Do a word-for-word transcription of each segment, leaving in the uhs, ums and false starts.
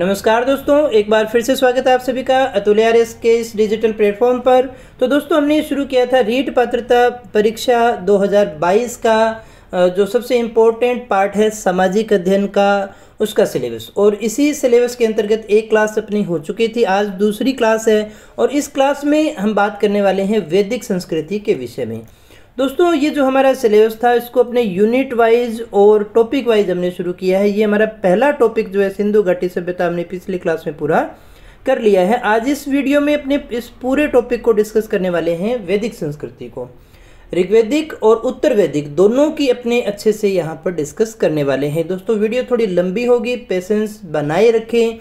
नमस्कार दोस्तों, एक बार फिर से स्वागत है आप सभी का अतुल्यारेस के इस डिजिटल प्लेटफॉर्म पर। तो दोस्तों, हमने शुरू किया था रीट पात्रता परीक्षा दो हज़ार बाईस का जो सबसे इम्पोर्टेंट पार्ट है सामाजिक अध्ययन का, उसका सिलेबस। और इसी सिलेबस के अंतर्गत एक क्लास अपनी हो चुकी थी, आज दूसरी क्लास है और इस क्लास में हम बात करने वाले हैं वैदिक संस्कृति के विषय में। दोस्तों, ये जो हमारा सिलेबस था इसको अपने यूनिट वाइज और टॉपिक वाइज हमने शुरू किया है। ये हमारा पहला टॉपिक जो है सिंधु घाटी सभ्यता हमने पिछली क्लास में पूरा कर लिया है। आज इस वीडियो में अपने इस पूरे टॉपिक को डिस्कस करने वाले हैं वैदिक संस्कृति को, ऋग्वेदिक और उत्तर वैदिक दोनों की अपने अच्छे से यहाँ पर डिस्कस करने वाले हैं। दोस्तों, वीडियो थोड़ी लंबी होगी, पेशेंस बनाए रखें,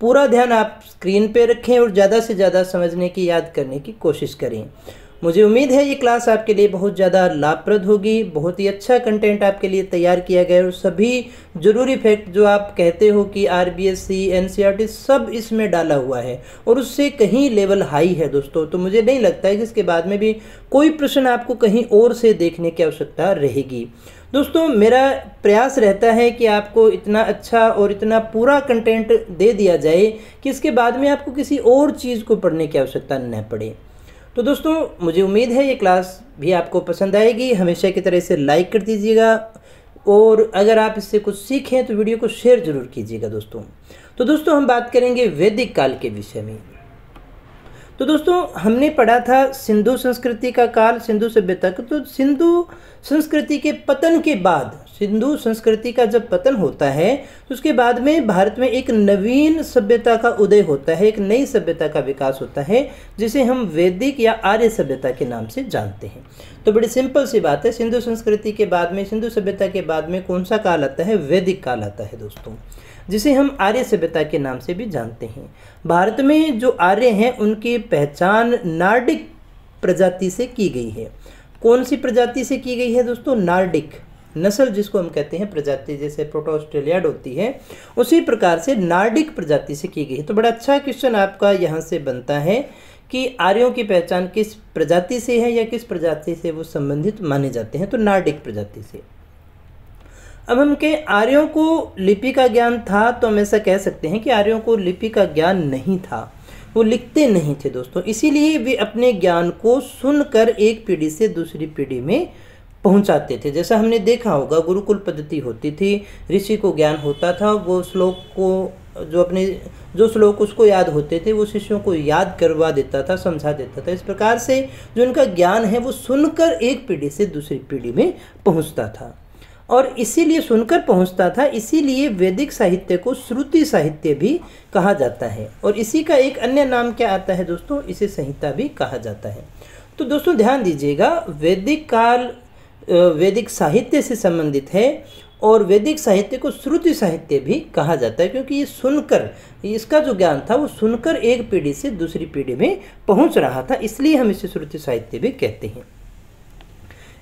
पूरा ध्यान आप स्क्रीन पर रखें और ज़्यादा से ज़्यादा समझने की, याद करने की कोशिश करें। मुझे उम्मीद है ये क्लास आपके लिए बहुत ज़्यादा लाभप्रद होगी। बहुत ही अच्छा कंटेंट आपके लिए तैयार किया गया है और सभी ज़रूरी फैक्ट जो आप कहते हो कि आरबीएससी, एनसीईआरटी सब इसमें डाला हुआ है और उससे कहीं लेवल हाई है दोस्तों। तो मुझे नहीं लगता है कि इसके बाद में भी कोई प्रश्न आपको कहीं और से देखने की आवश्यकता रहेगी। दोस्तों, मेरा प्रयास रहता है कि आपको इतना अच्छा और इतना पूरा कंटेंट दे दिया जाए कि इसके बाद में आपको किसी और चीज़ को पढ़ने की आवश्यकता न पड़े। तो दोस्तों, मुझे उम्मीद है ये क्लास भी आपको पसंद आएगी। हमेशा की तरह इसे लाइक कर दीजिएगा और अगर आप इससे कुछ सीखें तो वीडियो को शेयर ज़रूर कीजिएगा दोस्तों। तो दोस्तों, हम बात करेंगे वैदिक काल के विषय में। तो दोस्तों, हमने पढ़ा था सिंधु संस्कृति का काल, सिंधु सभ्यता का। तो सिंधु संस्कृति के पतन के बाद, सिंधु संस्कृति का जब पतन होता है तो उसके बाद में भारत में एक नवीन सभ्यता का उदय होता है, एक नई सभ्यता का विकास होता है जिसे हम वैदिक या आर्य सभ्यता के नाम से जानते हैं। तो बड़ी सिंपल सी बात है, सिंधु संस्कृति के बाद में, सिंधु सभ्यता के बाद में कौन सा काल आता है? वैदिक काल आता है दोस्तों, जिसे हम आर्य सभ्यता के नाम से भी जानते हैं। भारत में जो आर्य हैं उनकी पहचान नॉर्डिक प्रजाति से की गई है। कौन सी प्रजाति से की गई है दोस्तों? नॉर्डिक नस्ल जिसको हम कहते हैं, प्रजाति जैसे प्रोटो ऑस्ट्रेलियाड होती है, उसी प्रकार से नॉर्डिक प्रजाति से की गई है। तो बड़ा अच्छा क्वेश्चन आपका यहाँ से बनता है कि आर्यों की पहचान किस प्रजाति से है या किस प्रजाति से वो संबंधित माने जाते हैं? तो नॉर्डिक प्रजाति से। अब हम के आर्यों को लिपि का ज्ञान था तो हम ऐसा कह सकते हैं कि आर्यों को लिपि का ज्ञान नहीं था, वो लिखते नहीं थे दोस्तों। इसीलिए वे अपने ज्ञान को सुनकर एक पीढ़ी से दूसरी पीढ़ी में पहुंचाते थे। जैसा हमने देखा होगा, गुरुकुल पद्धति होती थी, ऋषि को ज्ञान होता था, वो श्लोक को जो अपने जो श्लोक उसको याद होते थे वो शिष्यों को याद करवा देता था, समझा देता था। इस प्रकार से जो उनका ज्ञान है वो सुनकर एक पीढ़ी से दूसरी पीढ़ी में पहुंचता था और इसीलिए सुनकर पहुंचता था, इसीलिए वैदिक साहित्य को श्रुति साहित्य भी कहा जाता है और इसी का एक अन्य नाम क्या आता है दोस्तों? इसे संहिता भी कहा जाता है। तो दोस्तों, ध्यान दीजिएगा, वैदिक काल वैदिक साहित्य से संबंधित है और वैदिक साहित्य को श्रुति साहित्य भी कहा जाता है क्योंकि ये सुनकर, इसका जो ज्ञान था वो सुनकर एक पीढ़ी से दूसरी पीढ़ी में पहुंच रहा था, इसलिए हम इसे श्रुति साहित्य भी कहते हैं।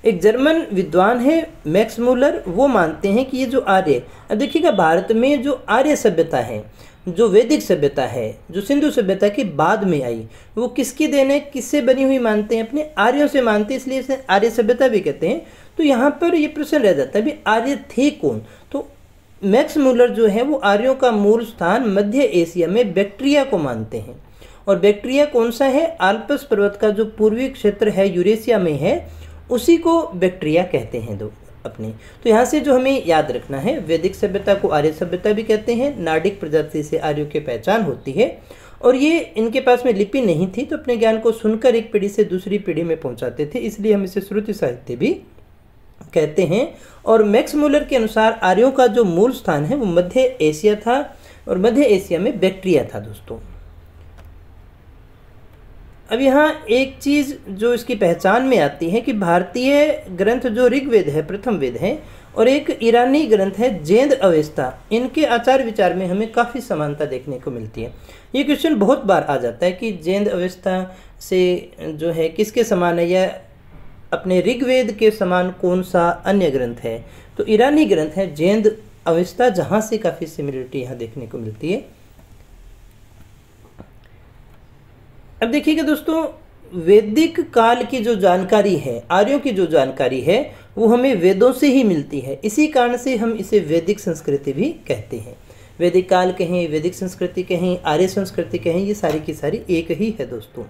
एक जर्मन विद्वान है मैक्स मूलर, वो मानते हैं कि ये जो आर्य, अब देखिएगा भारत में जो आर्य सभ्यता है, जो वैदिक सभ्यता है, जो सिंधु सभ्यता के बाद में आई, वो किसकी देन है, किससे बनी हुई मानते हैं? अपने आर्यों से मानते हैं, इसलिए इसे आर्य सभ्यता भी कहते हैं। तो यहाँ पर ये प्रश्न रह जाता है, भी आर्य थे कौन? तो मैक्स मूलर जो है वो आर्यों का मूल स्थान मध्य एशिया में बैक्ट्रिया को मानते हैं। और बैक्ट्रिया कौन सा है? आल्प्स पर्वत का जो पूर्वी क्षेत्र है, यूरेशिया में है, उसी को बैक्ट्रिया कहते हैं दो अपने। तो यहाँ से जो हमें याद रखना है, वैदिक सभ्यता को आर्य सभ्यता भी कहते हैं, नार्डिक प्रजाति से आर्यों की पहचान होती है और ये इनके पास में लिपि नहीं थी तो अपने ज्ञान को सुनकर एक पीढ़ी से दूसरी पीढ़ी में पहुँचाते थे, इसलिए हम इसे श्रुति साहित्य भी कहते हैं। और मैक्स मूलर के अनुसार आर्यों का जो मूल स्थान है वो मध्य एशिया था और मध्य एशिया में बैक्ट्रिया था दोस्तों। अब यहाँ एक चीज़ जो इसकी पहचान में आती है कि भारतीय ग्रंथ जो ऋग्वेद है, प्रथम वेद है, और एक ईरानी ग्रंथ है जेंद अवेस्ता, इनके आचार विचार में हमें काफ़ी समानता देखने को मिलती है। ये क्वेश्चन बहुत बार आ जाता है कि जेंद अवेस्ता से जो है किसके समान है या अपने ऋग्वेद के समान कौन सा अन्य ग्रंथ है? तो ईरानी ग्रंथ है जेंद अवेस्ता, जहाँ से काफ़ी सिमिलरिटी यहाँ देखने को मिलती है। अब देखिएगा दोस्तों, वैदिक काल की जो जानकारी है, आर्यों की जो जानकारी है, वो हमें वेदों से ही मिलती है, इसी कारण से हम इसे वैदिक संस्कृति भी कहते हैं। वैदिक काल कहें, वैदिक संस्कृति कहें, आर्य संस्कृति कहें, ये सारी की सारी एक ही है दोस्तों।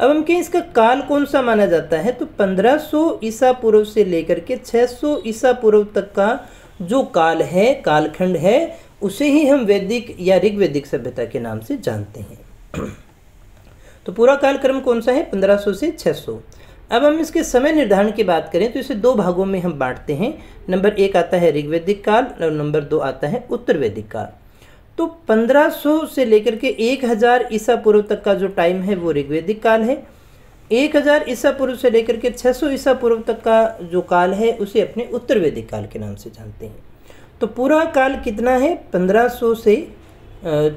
अब हम कहें इसका काल कौन सा माना जाता है, तो पंद्रह सौ ईसा पूर्व से लेकर के छह सौ ईसा पूर्व तक का जो काल है, कालखंड है, उसे ही हम वैदिक या ऋग्वैदिक सभ्यता के नाम से जानते हैं। तो पूरा कालक्रम कौन सा है, पंद्रह सौ से छह सौ। अब हम इसके समय निर्धारण की बात करें तो इसे दो भागों में हम बांटते हैं। नंबर एक आता है ऋग्वैदिक काल और नंबर दो आता है उत्तर वैदिक काल। तो पंद्रह सौ से लेकर के एक हज़ार ईसा पूर्व तक का जो टाइम है वो ऋग्वैदिक काल है। एक हज़ार ईसा पूर्व से लेकर के छह सौ ईसा पूर्व तक का जो काल है उसे अपने उत्तर वैदिक काल के नाम से जानते हैं। तो पूरा काल कितना है, पंद्रह सौ से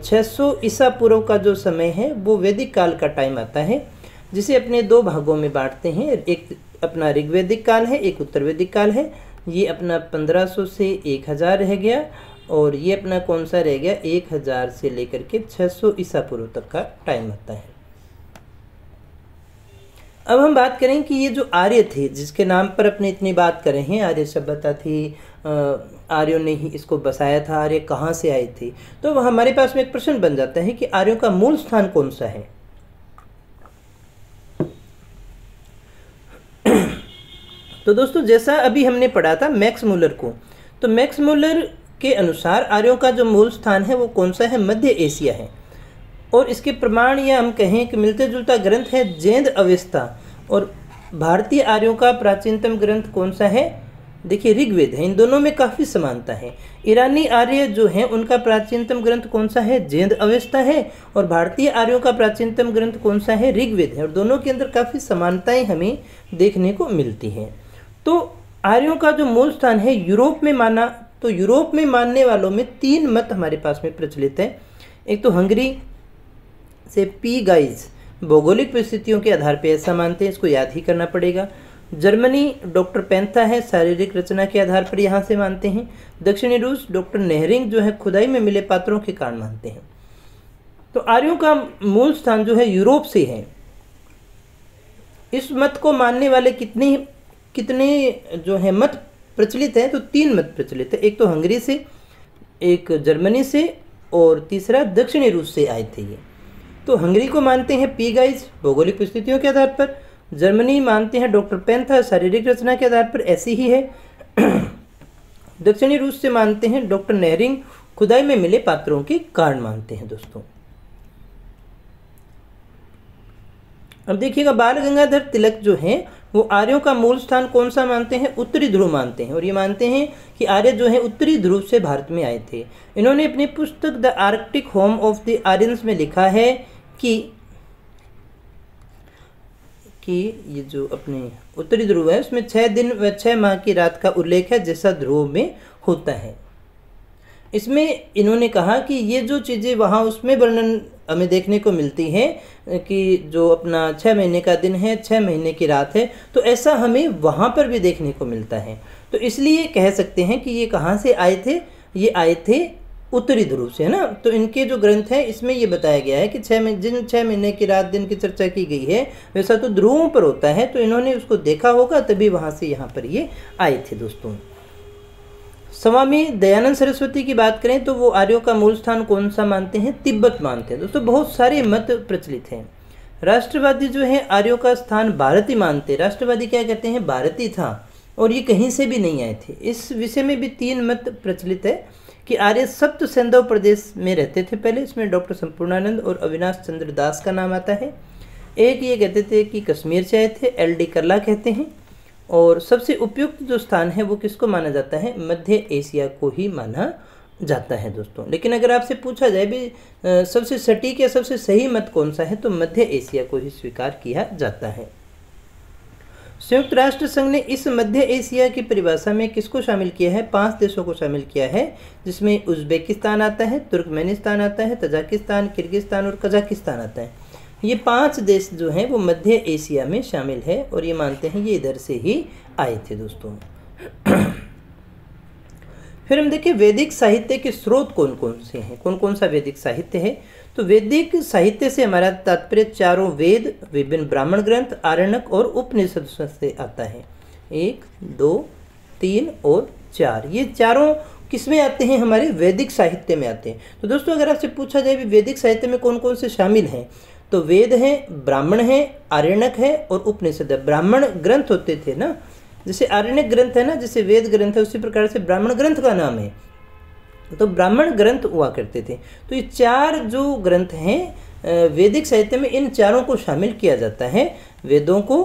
छह सौ ईसा पूर्व का जो समय है वो वैदिक काल का टाइम आता है, जिसे अपने दो भागों में बांटते हैं। एक अपना ऋग्वैदिक काल है, एक उत्तर वैदिक काल है। ये अपना पंद्रह सौ से एक हज़ार रह गया और ये अपना कौन सा रह गया, एक हज़ार से लेकर के छह सौ ईसा पूर्व तक का टाइम आता है। अब हम बात करें कि ये जो आर्य थे जिसके नाम पर अपने इतनी बात कर रहे हैं, आर्य सभ्यता थी, आर्यों ने ही इसको बसाया था, आर्य कहाँ से आए थे, तो हमारे पास में एक प्रश्न बन जाता है कि आर्यों का मूल स्थान कौन सा है। तो दोस्तों जैसा अभी हमने पढ़ा था मैक्स मूलर को, तो मैक्स मूलर के अनुसार आर्यों का जो मूल स्थान है वो कौन सा है, मध्य एशिया है। और इसके प्रमाण या हम कहें कि मिलते जुलता ग्रंथ है जेंद अवेस्ता। और भारतीय आर्यों का प्राचीनतम ग्रंथ कौन सा है, देखिए ऋग्वेद है। इन दोनों में काफ़ी समानता है। ईरानी आर्य जो हैं उनका प्राचीनतम ग्रंथ कौन सा है, जेंद अवेस्ता है। और भारतीय आर्यों का प्राचीनतम ग्रंथ कौन सा है, ऋग्वेद है। और दोनों के अंदर काफ़ी समानताएँ हमें देखने को मिलती हैं। तो आर्यों का जो मूल स्थान है यूरोप में माना, तो यूरोप में मानने वालों में तीन मत हमारे पास में प्रचलित है। एक तो हंगरी से पी गाइज भौगोलिक परिस्थितियों के आधार पर ऐसा मानते हैं, इसको याद ही करना पड़ेगा। जर्मनी डॉक्टर पेंथा है, शारीरिक रचना के आधार पर यहाँ से मानते हैं। दक्षिणी रूस डॉक्टर नेहरिंग जो है खुदाई में मिले पात्रों के कारण मानते हैं। तो आर्यों का मूल स्थान जो है यूरोप से है। इस मत को मानने वाले कितने कितने जो है मत प्रचलित हैं, तो तीन मत प्रचलित है। एक तो हंगरी से, एक जर्मनी से और तीसरा दक्षिणी रूस से आए थे ये। तो हंगरी को मानते हैं पी गाइज भौगोलिक परिस्थितियों के आधार पर, जर्मनी मानते हैं डॉक्टर पेंथा शारीरिक रचना के आधार पर, ऐसी ही है। दक्षिणी रूस से मानते हैं डॉक्टर नेहरिंग खुदाई में मिले पात्रों के कारण मानते हैं दोस्तों। अब देखिएगा बाल गंगाधर तिलक जो हैं वो आर्यों का मूल स्थान कौन सा मानते हैं, उत्तरी ध्रुव मानते हैं। और ये मानते हैं कि आर्य जो है उत्तरी ध्रुव से भारत में आए थे। इन्होंने अपनी पुस्तक the Arctic home of the Aryans में लिखा है कि कि ये जो अपने उत्तरी ध्रुव है उसमें छः दिन व छः माह की रात का उल्लेख है, जैसा ध्रुव में होता है। इसमें इन्होंने कहा कि ये जो चीज़ें वहाँ उसमें वर्णन हमें देखने को मिलती है कि जो अपना छः महीने का दिन है, छः महीने की रात है, तो ऐसा हमें वहाँ पर भी देखने को मिलता है। तो इसलिए कह सकते हैं कि ये कहाँ से आए थे, ये आए थे उत्तरी ध्रुव से, है ना। तो इनके जो ग्रंथ हैं इसमें ये बताया गया है कि छः महीने जिन छः महीने की रात दिन की चर्चा की गई है वैसा तो ध्रुवों पर होता है, तो इन्होंने उसको देखा होगा तभी वहाँ से यहाँ पर ये आए थे दोस्तों। स्वामी दयानंद सरस्वती की बात करें तो वो आर्यों का मूल स्थान कौन सा मानते हैं, तिब्बत मानते हैं दोस्तों। बहुत सारे मत प्रचलित हैं। राष्ट्रवादी जो है आर्यों का स्थान भारत ही मानते हैं। राष्ट्रवादी क्या कहते हैं, भारत ही था और ये कहीं से भी नहीं आए थे। इस विषय में भी तीन मत प्रचलित है कि आर्य सप्त सिंधु प्रदेश में रहते थे पहले, इसमें डॉक्टर संपूर्णानंद और अविनाश चंद्र दास का नाम आता है। एक ये कहते थे कि कश्मीर से आए थे, एल डी करला कहते हैं। और सबसे उपयुक्त जो स्थान है वो किसको माना जाता है, मध्य एशिया को ही माना जाता है दोस्तों। लेकिन अगर आपसे पूछा जाए भी सबसे सटीक या सबसे सही मत कौन सा है, तो मध्य एशिया को ही स्वीकार किया जाता है। संयुक्त राष्ट्र संघ ने इस मध्य एशिया की परिभाषा में किसको शामिल किया है, पांच देशों को शामिल किया है, जिसमें उज्बेकिस्तान आता है, तुर्कमेनिस्तान आता है, तजाकिस्तान, किर्गिस्तान और कजाकिस्तान आता है। ये पांच देश जो हैं वो मध्य एशिया में शामिल है और ये मानते हैं ये इधर से ही आए थे दोस्तों। फिर हम देखिए वैदिक साहित्य के स्रोत कौन कौन से हैं, कौन कौन सा वैदिक साहित्य है। तो वैदिक साहित्य से हमारा तात्पर्य चारों वेद, विभिन्न ब्राह्मण ग्रंथ, आरण्यक और उपनिषद से आता है। एक, दो, तीन और चार, ये चारों किसमें आते हैं, हमारे वैदिक साहित्य में आते हैं। तो दोस्तों अगर आपसे पूछा जाए भी वैदिक साहित्य में कौन कौन से शामिल हैं, तो वेद हैं, ब्राह्मण हैं, आरण्यक है और उपनिषद। ब्राह्मण ग्रंथ होते थे ना, जैसे आरण्यक ग्रंथ है ना, जैसे वेद ग्रंथ है, उसी प्रकार से ब्राह्मण ग्रंथ का नाम है, तो ब्राह्मण ग्रंथ हुआ करते थे। तो ये चार जो ग्रंथ हैं वैदिक साहित्य में, इन चारों को शामिल किया जाता है, वेदों को,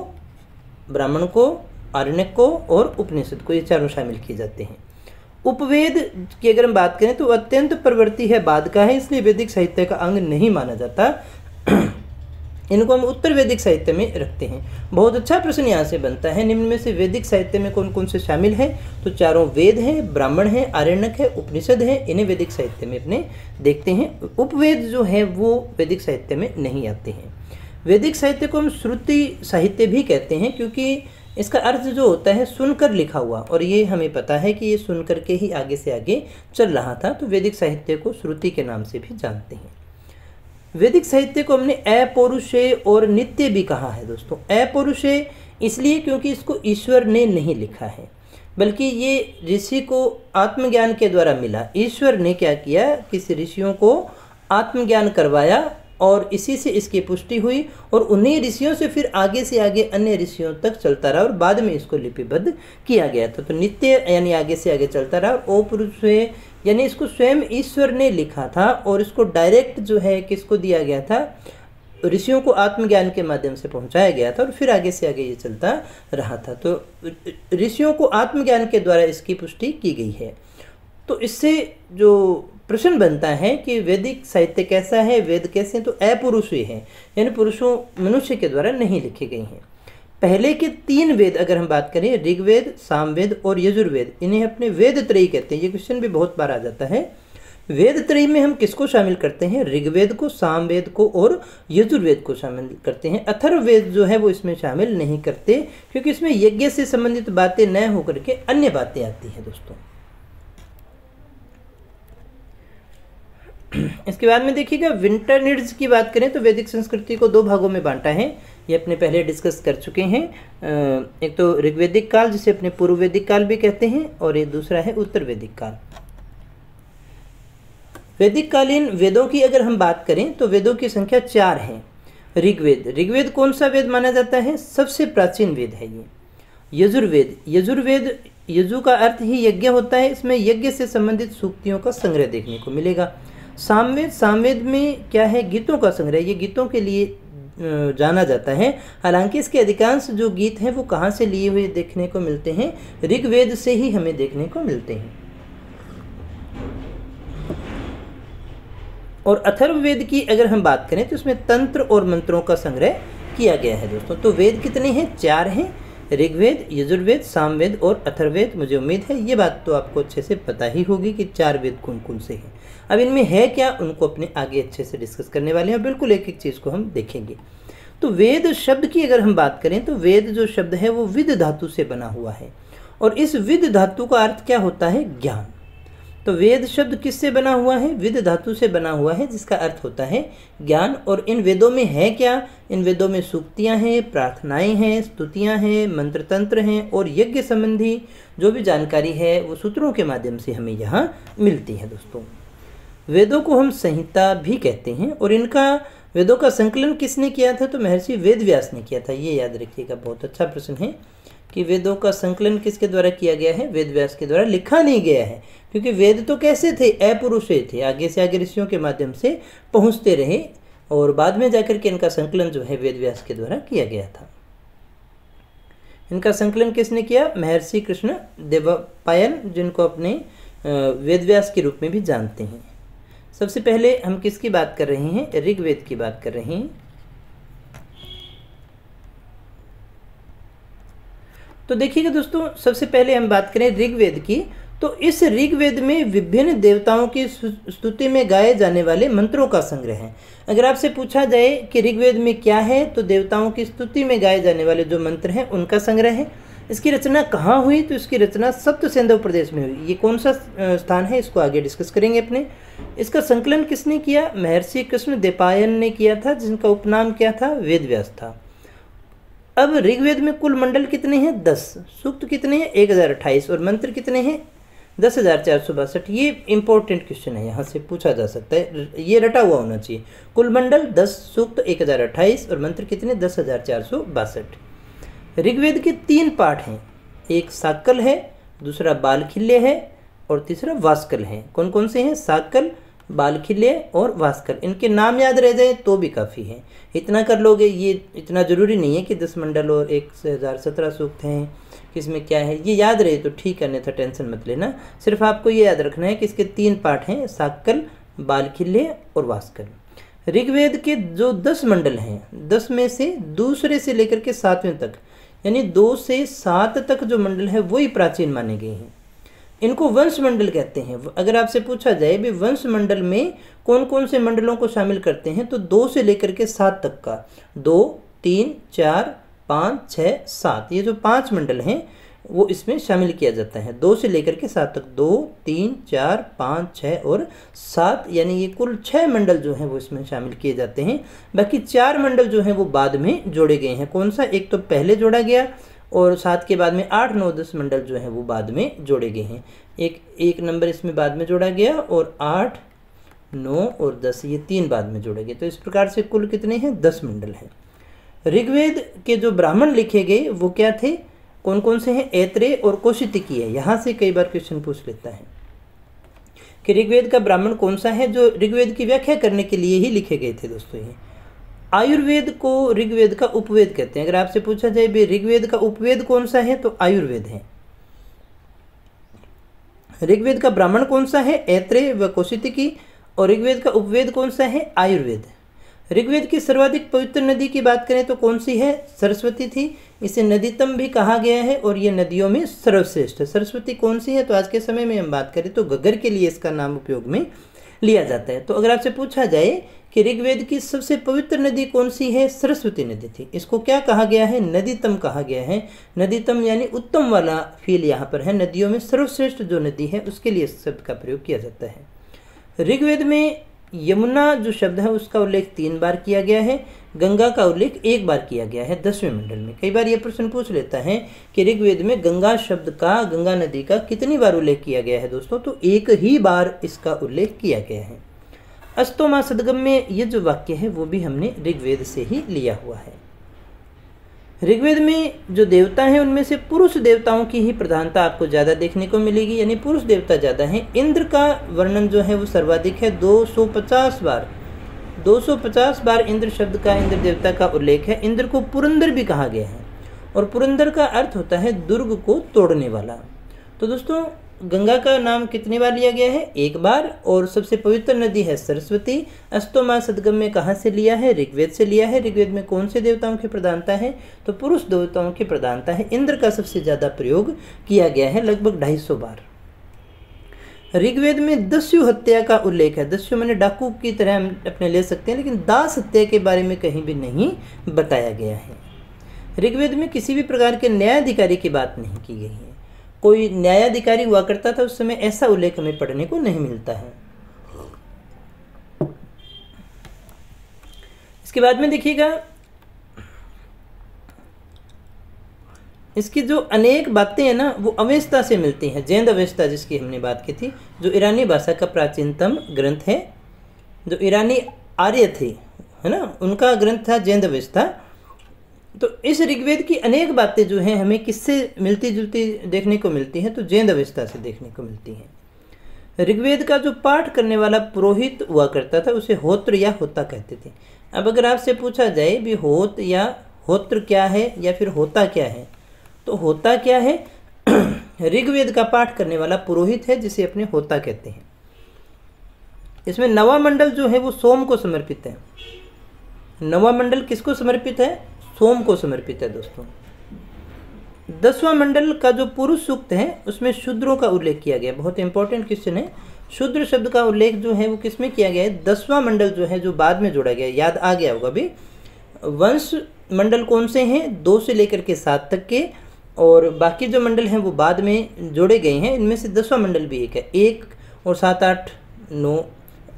ब्राह्मण को, आरण्यक को और उपनिषद को, ये चारों शामिल किए जाते हैं। उपवेद की अगर हम बात करें तो अत्यंत प्रवृत्ति है बाद का है, इसलिए वैदिक साहित्य का अंग नहीं माना जाता, इनको हम उत्तर वैदिक साहित्य में रखते हैं। बहुत अच्छा प्रश्न यहाँ से बनता है, निम्न में से वैदिक साहित्य में कौन कौन से शामिल हैं, तो चारों वेद हैं, ब्राह्मण हैं, आरण्यक है, उपनिषद है, इन्हें वैदिक साहित्य में अपने देखते हैं। उपवेद जो है वो वैदिक साहित्य में नहीं आते हैं। वैदिक साहित्य को हम श्रुति साहित्य भी कहते हैं, क्योंकि इसका अर्थ जो होता है सुनकर लिखा हुआ, और ये हमें पता है कि ये सुनकर के ही आगे से आगे चल रहा था, तो वैदिक साहित्य को श्रुति के नाम से भी जानते हैं। वैदिक साहित्य को हमने अपौरुषेय और नित्य भी कहा है दोस्तों। अपौरुषेय इसलिए क्योंकि इसको ईश्वर ने नहीं लिखा है, बल्कि ये ऋषि को आत्मज्ञान के द्वारा मिला। ईश्वर ने क्या किया, किस ऋषियों को आत्मज्ञान करवाया और इसी से इसकी पुष्टि हुई, और उन्हीं ऋषियों से फिर आगे से आगे अन्य ऋषियों तक चलता रहा और बाद में इसको लिपिबद्ध किया गया था। तो नित्य यानी आगे से आगे चलता रहा, और अपौरुषेय यानी इसको स्वयं ईश्वर ने लिखा था, और इसको डायरेक्ट जो है किसको दिया गया था, ऋषियों को आत्मज्ञान के माध्यम से पहुंचाया गया था, और फिर आगे से आगे ये चलता रहा था। तो ऋषियों को आत्मज्ञान के द्वारा इसकी पुष्टि की गई है। तो इससे जो प्रश्न बनता है कि वैदिक साहित्य कैसा है, वेद कैसे हैं, तो अपौरुषीय हैं, यानी पुरुषों मनुष्य के द्वारा नहीं लिखी गई हैं। पहले के तीन वेद अगर हम बात करें, ऋग्वेद, सामवेद और यजुर्वेद, इन्हें अपने वेद त्रयी कहते हैं। ये क्वेश्चन भी बहुत बार आ जाता है। वेद त्रयी में हम किसको शामिल करते हैं, ऋग्वेद को, सामवेद को और यजुर्वेद को शामिल करते हैं। अथर्ववेद जो है वो इसमें शामिल नहीं करते, क्योंकि इसमें यज्ञ से संबंधित बातें न होकर के अन्य बातें आती हैं दोस्तों। इसके बाद में देखिएगा विंटर नीड्स की बात करें तो वैदिक संस्कृति को दो भागों में बांटा है, ये अपने पहले डिस्कस कर चुके हैं। एक तो ऋग्वेदिक काल, जिसे अपने पूर्व वैदिक काल भी कहते हैं, और एक दूसरा है उत्तर वैदिक काल। वैदिक कालीन वेदों की अगर हम बात करें तो वेदों की संख्या चार है। ऋग्वेद, ऋग्वेद कौन सा वेद माना जाता है, सबसे प्राचीन वेद है ये। यजुर्वेद, यजुर्वेद यजु का अर्थ ही यज्ञ होता है, इसमें यज्ञ से संबंधित सूक्तियों का संग्रह देखने को मिलेगा। सामवेद, सामवेद में क्या है, गीतों का संग्रह, ये गीतों के लिए जाना जाता है। हालांकि इसके अधिकांश जो गीत हैं वो कहाँ से लिए हुए देखने को मिलते हैं, ऋग्वेद से ही हमें देखने को मिलते हैं। और अथर्ववेद की अगर हम बात करें तो इसमें तंत्र और मंत्रों का संग्रह किया गया है दोस्तों। तो वेद कितने हैं, चार हैं, ऋग्वेद, यजुर्वेद, सामवेद और अथर्ववेद। मुझे उम्मीद है ये बात तो आपको अच्छे से पता ही होगी कि चार वेद कौन कौन से हैं। अब इनमें है क्या, उनको अपने आगे अच्छे से डिस्कस करने वाले हैं, बिल्कुल एक एक चीज़ को हम देखेंगे। तो वेद शब्द की अगर हम बात करें तो वेद जो शब्द है वो विद धातु से बना हुआ है, और इस विद धातु का अर्थ क्या होता है, ज्ञान। तो वेद शब्द किससे बना हुआ है, विद धातु से बना हुआ है, जिसका अर्थ होता है ज्ञान। और इन वेदों में है क्या, इन वेदों में सूक्तियाँ हैं, प्रार्थनाएं हैं, स्तुतियाँ हैं, मंत्र तंत्र हैं, और यज्ञ संबंधी जो भी जानकारी है वो सूत्रों के माध्यम से हमें यहाँ मिलती है दोस्तों। वेदों को हम संहिता भी कहते हैं, और इनका वेदों का संकलन किसने किया था, तो महर्षि वेदव्यास ने किया था। ये याद रखिएगा, बहुत अच्छा प्रश्न है कि वेदों का संकलन किसके द्वारा किया गया है, वेदव्यास के द्वारा, लिखा नहीं गया है, क्योंकि वेद तो कैसे थे, अपौरुषेय थे, आगे से आगे ऋषियों के माध्यम से पहुंचते रहे, और बाद में जाकर के इनका संकलन जो है वेदव्यास के द्वारा किया गया था। इनका संकलन किसने किया, महर्षि कृष्ण देवपायन, जिनको अपने वेदव्यास के रूप में भी जानते हैं। सबसे पहले हम किसकी बात कर रहे हैं, ऋग्वेद की बात कर रहे हैं। तो देखिएगा दोस्तों, सबसे पहले हम बात करें ऋग्वेद की, तो इस ऋग्वेद में विभिन्न देवताओं की स्तुति में गाए जाने वाले मंत्रों का संग्रह है। अगर आपसे पूछा जाए कि ऋग्वेद में क्या है, तो देवताओं की स्तुति में गाए जाने वाले जो मंत्र हैं उनका संग्रह है। इसकी रचना कहाँ हुई, तो इसकी रचना सप्त सिंधु प्रदेश में हुई। ये कौन सा स्थान है, इसको आगे डिस्कस करेंगे अपने। इसका संकलन किसने किया, महर्षि कृष्ण देवपायन ने किया था, जिनका उपनाम क्या था, वेदव्यास था। अब ऋग्वेद में कुल मंडल कितने हैं, दस, सूक्त कितने हैं, एक हज़ार अट्ठाईस, और मंत्र कितने हैं, दस हज़ार चार सौ बासठ ये इंपॉर्टेंट क्वेश्चन है, यहाँ से पूछा जा सकता है, ये रटा हुआ होना चाहिए। कुल मंडल दस, सूक्त एक हज़ार अट्ठाईस और मंत्र कितने दस हज़ार चार सौ बासठ। ऋग्वेद के तीन पाठ हैं, एक साकल है, दूसरा बालखिल्य है और तीसरा वासकल है। कौन कौन से हैं? साकल, बालखिल्य और वासकल। इनके नाम याद रह जाए तो भी काफ़ी है, इतना कर लोगे। ये इतना ज़रूरी नहीं है कि दस मंडल और एक हज़ार सत्रह सूक्त हैं, किसमें क्या है, ये याद रहे तो ठीक है, अन्यथा टेंशन मत लेना। सिर्फ आपको ये याद रखना है कि इसके तीन पाठ हैं, साकल, बालखिल्य और वासकल। ऋग्वेद के जो दस मंडल हैं, दस में से दूसरे से लेकर के सातवें तक, यानी दो से सात तक जो मंडल है वही प्राचीन माने गए हैं। इनको वंश मंडल कहते हैं। अगर आपसे पूछा जाए भी वंश मंडल में कौन कौन से मंडलों को शामिल करते हैं, तो दो से लेकर के सात तक का, दो, तीन, चार, पाँच, छः, सात, ये जो पांच मंडल हैं वो इसमें शामिल किया जाता है। दो से लेकर के सात तक, दो, तीन, चार, पाँच, छः और सात, यानी ये कुल छः मंडल जो हैं वो इसमें शामिल किए जाते हैं। बाकी चार मंडल जो हैं वो बाद में जोड़े गए हैं। कौन सा? एक तो पहले जोड़ा गया और सात के बाद में आठ, नौ, दस मंडल जो हैं वो बाद में जोड़े गए हैं। एक एक नंबर इसमें बाद में जोड़ा गया और आठ, नौ और दस ये तीन बाद में जोड़े गए। तो इस प्रकार से कुल कितने हैं? दस मंडल हैं। ऋग्वेद के जो ब्राह्मण लिखे गए वो क्या थे, कौन कौन से हैं? ऐतरेय और कौशितिकीय है। यहाँ से कई बार क्वेश्चन पूछ लेता है कि ऋग्वेद का ब्राह्मण कौन सा है, जो ऋग्वेद की व्याख्या करने के लिए ही लिखे गए थे। दोस्तों ये आयुर्वेद को ऋग्वेद का उपवेद कहते हैं। अगर आपसे पूछा जाए भी ऋग्वेद का उपवेद कौन सा है, तो आयुर्वेद है। ऋग्वेद का ब्राह्मण कौन सा है? ऐतरेय व कौशितिकीय। और ऋग्वेद का उपवेद कौन सा है? आयुर्वेद। ऋग्वेद की सर्वाधिक पवित्र नदी की बात करें तो कौन सी है? सरस्वती थी। इसे नदीतम भी कहा गया है और ये नदियों में सर्वश्रेष्ठ है। सरस्वती कौन सी है, तो आज के समय में हम बात करें तो गगर के लिए इसका नाम उपयोग में लिया जाता है। तो अगर आपसे पूछा जाए कि ऋग्वेद की सबसे पवित्र नदी कौन सी है, सरस्वती नदी थी। इसको क्या कहा गया है? नदीतम कहा गया है। नदीतम यानी उत्तम वाला फील यहाँ पर है। नदियों में सर्वश्रेष्ठ जो नदी है उसके लिए इस शब्द का प्रयोग किया जाता है। ऋग्वेद में यमुना जो शब्द है उसका उल्लेख तीन बार किया गया है, गंगा का उल्लेख एक बार किया गया है दसवें मंडल में। कई बार ये प्रश्न पूछ लेता है कि ऋग्वेद में गंगा शब्द का, गंगा नदी का कितनी बार उल्लेख किया गया है दोस्तों, तो एक ही बार इसका उल्लेख किया गया है। अस्तोमा सदगम में ये जो वाक्य है वो भी हमने ऋग्वेद से ही लिया हुआ है। ऋग्वेद में जो देवता हैं उनमें से पुरुष देवताओं की ही प्रधानता आपको ज़्यादा देखने को मिलेगी, यानी पुरुष देवता ज़्यादा हैं। इंद्र का वर्णन जो है वो सर्वाधिक है, दो सौ पचास बार, दो सौ पचास बार इंद्र शब्द का, इंद्र देवता का उल्लेख है। इंद्र को पुरंदर भी कहा गया है और पुरंदर का अर्थ होता है दुर्ग को तोड़ने वाला। तो दोस्तों गंगा का नाम कितनी बार लिया गया है? एक बार। और सबसे पवित्र नदी है सरस्वती। अस्तोमा सदगम में कहाँ से लिया है? ऋग्वेद से लिया है। ऋग्वेद में कौन से देवताओं की प्रधानता है, तो पुरुष देवताओं की प्रधानता है। इंद्र का सबसे ज़्यादा प्रयोग किया गया है, लगभग ढाई सौ बार। ऋग्वेद में दस्यु हत्या का उल्लेख है। दस्यु मैंने डाकू की तरह हम अपने ले सकते हैं, लेकिन दास हत्या के बारे में कहीं भी नहीं बताया गया है। ऋग्वेद में किसी भी प्रकार के न्यायाधिकारी की बात नहीं की गई है। कोई न्यायाधिकारी हुआ करता था उस समय, ऐसा उल्लेख हमें पढ़ने को नहीं मिलता है। इसके बाद में देखिएगा, इसकी जो अनेक बातें हैं ना वो अवेस्ता से मिलती हैं। जेंद अवेस्ता जिसकी हमने बात की थी, जो ईरानी भाषा का प्राचीनतम ग्रंथ है, जो ईरानी आर्य थे है ना, उनका ग्रंथ था जेंद अवेस्ता। तो इस ऋग्वेद की अनेक बातें जो हैं हमें किससे मिलती जुलती देखने को मिलती हैं, तो जेंद अवेस्ता से देखने को मिलती हैं। ऋग्वेद का जो पाठ करने वाला पुरोहित हुआ करता था उसे होत्र या होता कहते थे। अब अगर आपसे पूछा जाए भी होत या होत्र क्या है या फिर होता क्या है, तो होता क्या है? ऋग्वेद का पाठ करने वाला पुरोहित है जिसे अपने होता कहते हैं। इसमें नवा मंडल जो है वो सोम को समर्पित है। नवा मंडल किसको समर्पित है? सोम को समर्पित है दोस्तों। दसवां मंडल का जो पुरुष सूक्त है उसमें शूद्रों का उल्लेख किया गया। बहुत इंपॉर्टेंट क्वेश्चन है। शूद्र शब्द का उल्लेख जो है वो किसमें किया गया है? दसवां मंडल जो है, जो बाद में जोड़ा गया है। याद आ गया होगा भी। वंश मंडल कौन से हैं? दो से लेकर के सात तक के, और बाकी जो मंडल हैं वो बाद में जोड़े गए हैं। इनमें से दसवां मंडल भी एक है। एक और सात, आठ, नौ,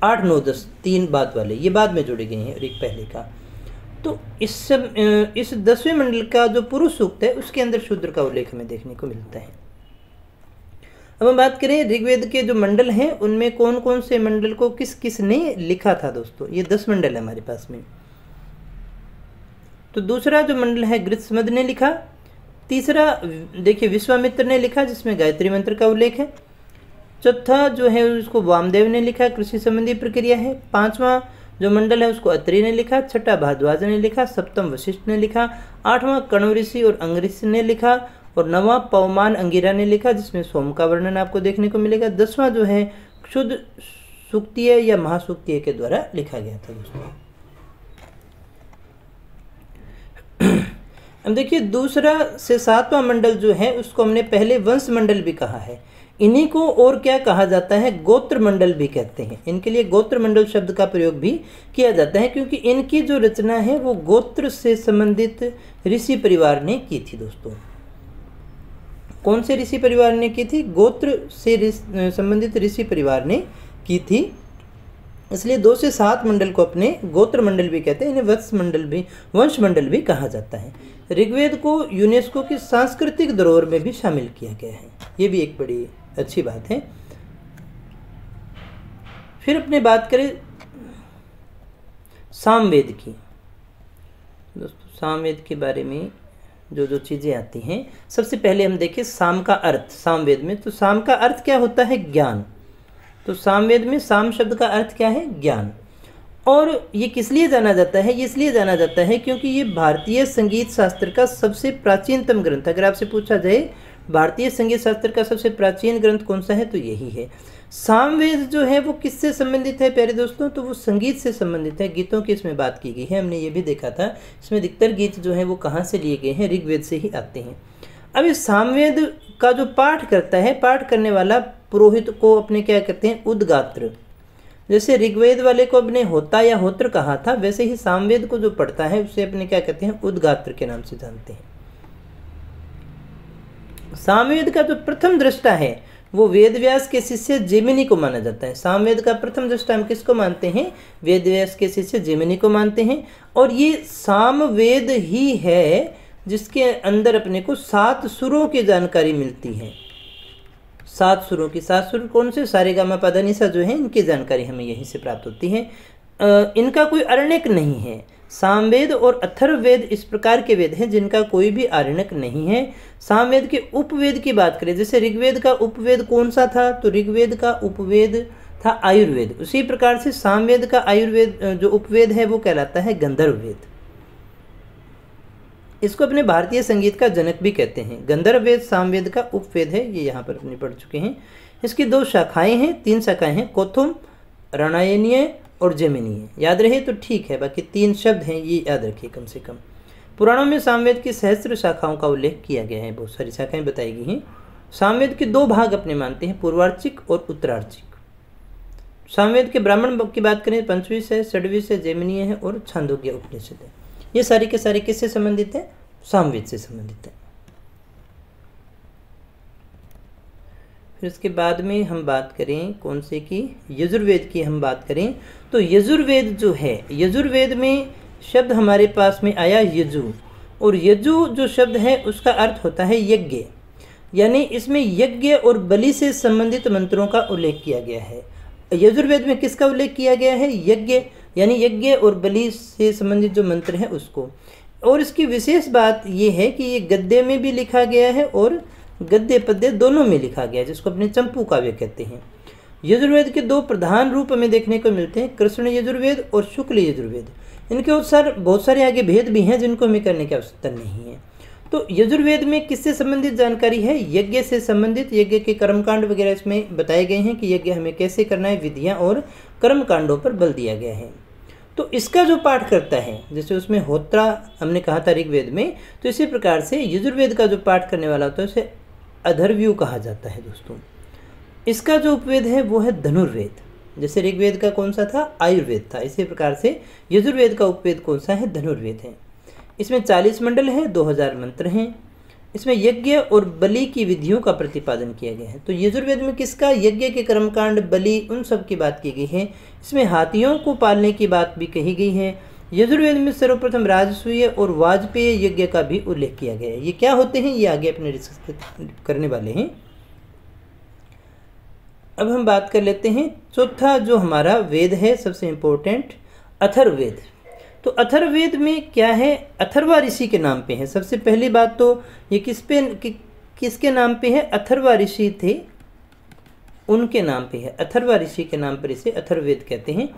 आठ, नौ, दस, तीन बाद वाले ये बाद में जोड़े गए हैं और एक पहले का। तो इस सब इस दसवें मंडल का जो पुरुष सूक्त है उसके अंदर शूद्र का उल्लेख हमें देखने को मिलता है। अब हम बात करें ऋग्वेद के जो मंडल हैं उनमें कौन कौन से मंडल को किस किस ने लिखा था। दोस्तों ये दस मंडल है हमारे पास में। तो दूसरा जो मंडल है गृत्समद ने लिखा, तीसरा देखिए विश्वामित्र ने लिखा जिसमें गायत्री मंत्र का उल्लेख है, चौथा जो है उसको वामदेव ने लिखा कृषि संबंधी प्रक्रिया है, पांचवा जो मंडल है उसको ऐतरेय ने लिखा, छठा भारद्वाज ने लिखा, सप्तम वशिष्ठ ने लिखा, आठवां कण्व ऋषि और अंग ऋषि ने लिखा और नवा पवमान अंगिरा ने लिखा जिसमें सोम का वर्णन आपको देखने को मिलेगा। दसवां जो है शुद्ध सूक्तीय या महासूक्तीय के द्वारा लिखा गया था। दोस्तों हम देखिए दूसरा से सातवां मंडल जो है उसको हमने पहले वंश मंडल भी कहा है, इन्हीं को और क्या कहा जाता है, गोत्र मंडल भी कहते हैं। इनके लिए गोत्र मंडल शब्द का प्रयोग भी किया जाता है क्योंकि इनकी जो रचना है वो गोत्र से संबंधित ऋषि परिवार ने की थी। दोस्तों कौन से ऋषि परिवार ने की थी, गोत्र से संबंधित ऋषि परिवार ने की थी, इसलिए दो से सात मंडल को अपने गोत्र मंडल भी कहते हैं, इन्हें वंश मंडल भी वंश मंडल भी कहा जाता है। ऋग्वेद को यूनेस्को की सांस्कृतिक धरोहर में भी शामिल किया गया है, ये भी एक बड़ी अच्छी बात है। फिर अपने बात करें सामवेद की। दोस्तों सामवेद के बारे में जो जो चीज़ें आती हैं, सबसे पहले हम देखें साम का अर्थ सामवेद में। तो साम का अर्थ क्या होता है, ज्ञान। तो सामवेद में साम शब्द का अर्थ क्या है, ज्ञान। और ये किस लिए जाना जाता है, ये इसलिए जाना जाता है क्योंकि ये भारतीय संगीत शास्त्र का सबसे प्राचीनतम ग्रंथ, अगर आपसे पूछा जाए भारतीय संगीत शास्त्र का सबसे प्राचीन ग्रंथ कौन सा है तो यही है। सामवेद जो है वो किससे संबंधित है प्यारे दोस्तों, तो वो संगीत से संबंधित है। गीतों की इसमें बात की गई है, हमने ये भी देखा था इसमें अधिकतर गीत जो है वो कहाँ से लिए गए हैं, ऋग्वेद से ही आते हैं। अब इस सामवेद का जो पाठ करता है, पाठ करने वाला पुरोहित को अपने क्या कहते हैं, उद्गात्र। जैसे ऋग्वेद वाले को अपने होता या होत्र कहा था, वैसे ही सामवेद को जो पढ़ता है उसे अपने क्या कहते हैं, उद्गात्र के नाम से जानते हैं। सामवेद का जो प्रथम दृष्टा है वो वेदव्यास के शिष्य जैमिनी को माना जाता है। सामवेद का प्रथम दृष्टा हम किसको मानते हैं, वेदव्यास के शिष्य जैमिनी को मानते हैं। और ये सामवेद ही है जिसके अंदर अपने को सात सुरों की जानकारी मिलती है। सात सुरों की, सात सुर कौन से, सारे गामा पाधा निसा जो है, इनकी जानकारी हमें यहीं से प्राप्त होती है। आ, इनका कोई आरण्यक नहीं है। सामवेद और अथर्ववेद इस प्रकार के वेद हैं जिनका कोई भी आरण्यक नहीं है। सामवेद के उपवेद की बात करें, जैसे ऋग्वेद का उपवेद कौन सा था, तो ऋग्वेद का उपवेद था आयुर्वेद। उसी प्रकार से सामवेद का आयुर्वेद जो उपवेद है वो कहलाता है गंधर्ववेद। इसको अपने भारतीय संगीत का जनक भी कहते हैं। गंधर्ववेद सामवेद का उपवेद है, ये यहाँ पर अपने पढ़ चुके हैं। इसकी दो शाखाएं हैं, तीन शाखाएं हैं, कोथुम, रणयनीय और जैमिनीय। याद रहे तो ठीक है, बाकी तीन शब्द हैं ये याद रखिए कम से कम। पुराणों में सामवेद की सहस्त्र शाखाओं का उल्लेख किया गया है, बहुत सारी शाखाएं बताई गई हैं। सामवेद के दो भाग अपने मानते हैं, पूर्वार्चिक और उत्तरार्चिक। सामवेद के ब्राह्मण की बात करें, पंचवीं से षडवीं से जैमिनीय है और छांदोग्य उपनिषद है। ये सारे के सारे किससे संबंधित है, सामवेद से संबंधित है। फिर इसके बाद में हम बात करें कौन से की, यजुर्वेद की हम बात करें तो यजुर्वेद जो है, यजुर्वेद में शब्द हमारे पास में आया यजु, और यजु जो शब्द है उसका अर्थ होता है यज्ञ, यानी इसमें यज्ञ और बलि से संबंधित मंत्रों का उल्लेख किया गया है। यजुर्वेद में किसका उल्लेख किया गया है, यज्ञ, यानी यज्ञ और बलि से संबंधित जो मंत्र है उसको। और इसकी विशेष बात यह है कि ये गद्य में भी लिखा गया है और गद्य पद्य दोनों में लिखा गया है, जिसको अपने चंपू काव्य कहते हैं। यजुर्वेद के दो प्रधान रूप में देखने को मिलते हैं, कृष्ण यजुर्वेद और शुक्ल यजुर्वेद। इनके अनुसार बहुत सारे आगे भेद भी हैं जिनको हमें करने की आवश्यकता नहीं है। तो यजुर्वेद में किससे संबंधित जानकारी है, यज्ञ से संबंधित। यज्ञ के कर्मकांड वगैरह इसमें बताए गए हैं कि यज्ञ हमें कैसे करना है, विधियाँ और कर्मकांडों पर बल दिया गया है। तो इसका जो पाठ करता है, जैसे उसमें होत्रा हमने कहा था ऋग्वेद में, तो इसी प्रकार से यजुर्वेद का जो पाठ करने वाला होता है उसे अधर्व्यू कहा जाता है। दोस्तों इसका जो उपवेद है वो है धनुर्वेद। जैसे ऋग्वेद का कौन सा था, आयुर्वेद था, इसी प्रकार से यजुर्वेद का उपवेद कौन सा है, धनुर्वेद है। इसमें चालीस मंडल हैं, दो हज़ार मंत्र हैं। इसमें यज्ञ और बलि की विधियों का प्रतिपादन किया गया है। तो यजुर्वेद में किसका, यज्ञ के कर्मकांड, बलि, उन सब की बात की गई है। इसमें हाथियों को पालने की बात भी कही गई है। यजुर्वेद में सर्वप्रथम राजसूय और वाजपेय यज्ञ का भी उल्लेख किया गया है। ये क्या होते हैं, ये आगे अपने डिस्कस करने वाले हैं। अब हम बात कर लेते हैं चौथा जो हमारा वेद है सबसे इम्पोर्टेंट, अथर्ववेद। तो अथर्ववेद में क्या है, अथर्वा ऋषि के नाम पे है। सबसे पहली बात तो ये किस पे कि, किसके नाम पे है, अथर्वा ऋषि थे उनके नाम पे है। अथर्वा ऋषि के नाम पर इसे अथर्ववेद कहते हैं।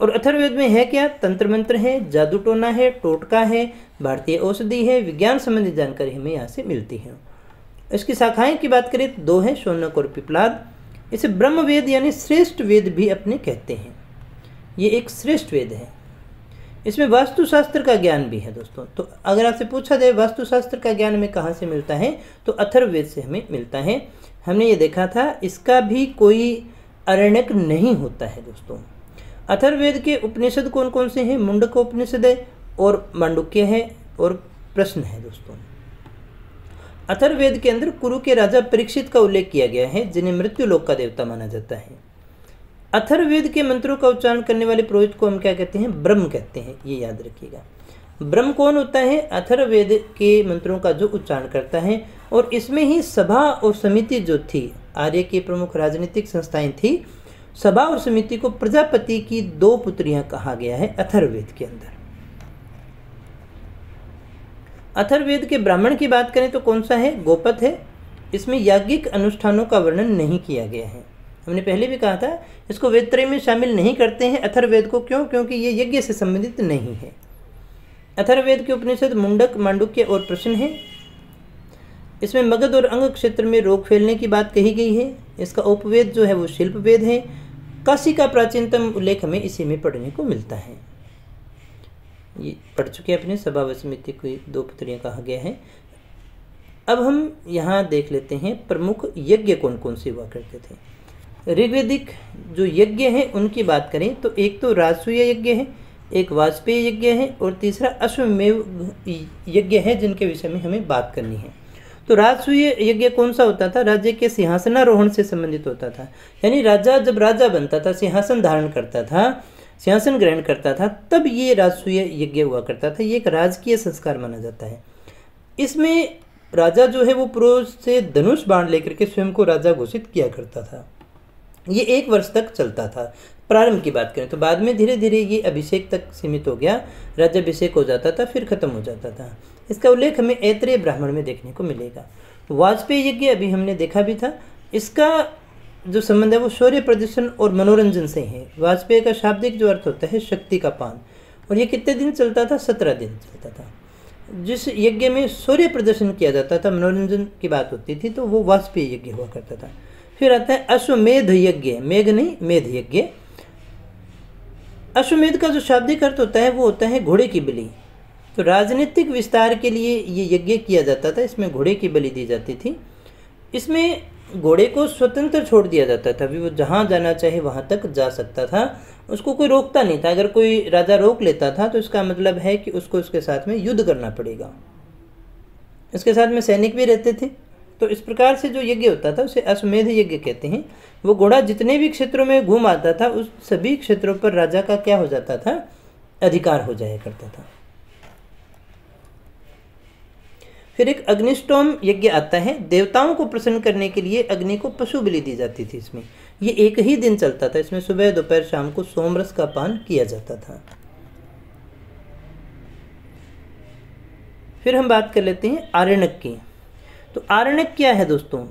और अथर्ववेद में है क्या, तंत्र मंत्र है, जादू टोना है, टोटका है, भारतीय औषधि है, विज्ञान संबंधी जानकारी हमें यहाँ से मिलती है। इसकी शाखाएं की बात करें तो दो हैं, शौनक और पिपलाद। इसे ब्रह्मवेद यानी श्रेष्ठ वेद भी अपने कहते हैं। ये एक श्रेष्ठ वेद है, इसमें वास्तुशास्त्र का ज्ञान भी है। दोस्तों तो अगर आपसे पूछा जाए वास्तुशास्त्र का ज्ञान हमें कहाँ से मिलता है, तो अथर्ववेद से हमें मिलता है। हमने ये देखा था इसका भी कोई अरण्यक नहीं होता है। दोस्तों अथर्ववेद के उपनिषद कौन कौन से हैं, मुंडक उपनिषद है और मांडुक्य है और प्रश्न है। दोस्तों अथर्ववेद के अंदर कुरु के राजा परीक्षित का उल्लेख किया गया है, जिन्हें मृत्यु लोक का देवता माना जाता है। अथर्ववेद के मंत्रों का उच्चारण करने वाले पुरोहित को हम क्या कहते हैं, ब्रह्म कहते हैं, ये याद रखिएगा। ब्रह्म कौन होता है, अथर्ववेद के मंत्रों का जो उच्चारण करता है। और इसमें ही सभा और समिति जो थी, आर्य की प्रमुख राजनीतिक संस्थाएं थी, सभा और समिति को प्रजापति की दो पुत्रियां कहा गया है अथर्ववेद के अंदर। अथर्ववेद के ब्राह्मण की बात करें तो कौन सा है, गोपथ है। इसमें याज्ञिक अनुष्ठानों का वर्णन नहीं किया गया है। हमने पहले भी कहा था इसको वेदत्रय में शामिल नहीं करते हैं अथर्ववेद को, क्यों, क्योंकि ये यज्ञ से संबंधित नहीं है। अथर्ववेद के उपनिषद मुंडक, मांडुक्य और प्रश्न है। इसमें मगध और अंग क्षेत्र में रोग फैलने की बात कही गई है। इसका उपवेद जो है वो शिल्प वेद है। काशी का प्राचीनतम उल्लेख हमें इसी में पढ़ने को मिलता है। ये पढ़ चुके हैं अपने, सभा व समिति को दो पुत्रियां कहा गया है। अब हम यहाँ देख लेते हैं प्रमुख यज्ञ कौन कौन से हुआ करते थे। ऋग्वेदिक जो यज्ञ हैं उनकी बात करें तो एक तो राजसूय यज्ञ है, एक वाजपेय यज्ञ है और तीसरा अश्वमेव यज्ञ है, जिनके विषय में हमें बात करनी है। तो राजसूय यज्ञ कौन सा होता था, राज्य के सिंहासनारोहण से संबंधित होता था। यानी राजा जब राजा बनता था, सिंहासन धारण करता था, सिंहासन ग्रहण करता था, तब ये राजसूय यज्ञ हुआ करता था। ये एक राजकीय संस्कार माना जाता है। इसमें राजा जो है वो पुरोहित से धनुष बाण लेकर के स्वयं को राजा घोषित किया करता था। ये एक वर्ष तक चलता था। प्रारंभ की बात करें तो बाद में धीरे धीरे ये अभिषेक तक सीमित हो गया, राज्याभिषेक हो जाता था, फिर खत्म हो जाता था। इसका उल्लेख हमें ऐतरेय ब्राह्मण में देखने को मिलेगा। वाजपेय यज्ञ अभी हमने देखा भी था। इसका जो संबंध है वो शौर्य प्रदर्शन और मनोरंजन से है। वाजपेय का शाब्दिक जो अर्थ होता है शक्ति का पान। और ये कितने दिन चलता था, सत्रह दिन चलता था। जिस यज्ञ में शौर्य प्रदर्शन किया जाता था, मनोरंजन की बात होती थी, तो वो वाजपेय यज्ञ हुआ करता था। फिर आता है अश्वमेध यज्ञ, मेघ नहीं मेध यज्ञ। अश्वमेध का जो शाब्दिक अर्थ होता है वो होता है घोड़े की बलि। तो राजनीतिक विस्तार के लिए ये यज्ञ किया जाता था। इसमें घोड़े की बलि दी जाती थी। इसमें घोड़े को स्वतंत्र छोड़ दिया जाता था, भी वो जहाँ जाना चाहे वहाँ तक जा सकता था, उसको कोई रोकता नहीं था। अगर कोई राजा रोक लेता था तो इसका मतलब है कि उसको उसके साथ में युद्ध करना पड़ेगा। इसके साथ में सैनिक भी रहते थे। तो इस प्रकार से जो यज्ञ होता था उसे अश्वमेध यज्ञ कहते हैं। वो घोड़ा जितने भी क्षेत्रों में घूम आता था, उस सभी क्षेत्रों पर राजा का क्या हो जाता था, अधिकार हो जाया करता था। फिर एक अग्निष्टोम यज्ञ आता है। देवताओं को प्रसन्न करने के लिए अग्नि को पशु बलि दी जाती थी। इसमें ये एक ही दिन चलता था। इसमें सुबह दोपहर शाम को सोमरस का पान किया जाता था। फिर हम बात कर लेते हैं आरण्यक की। तो आरण्यक क्या है दोस्तों,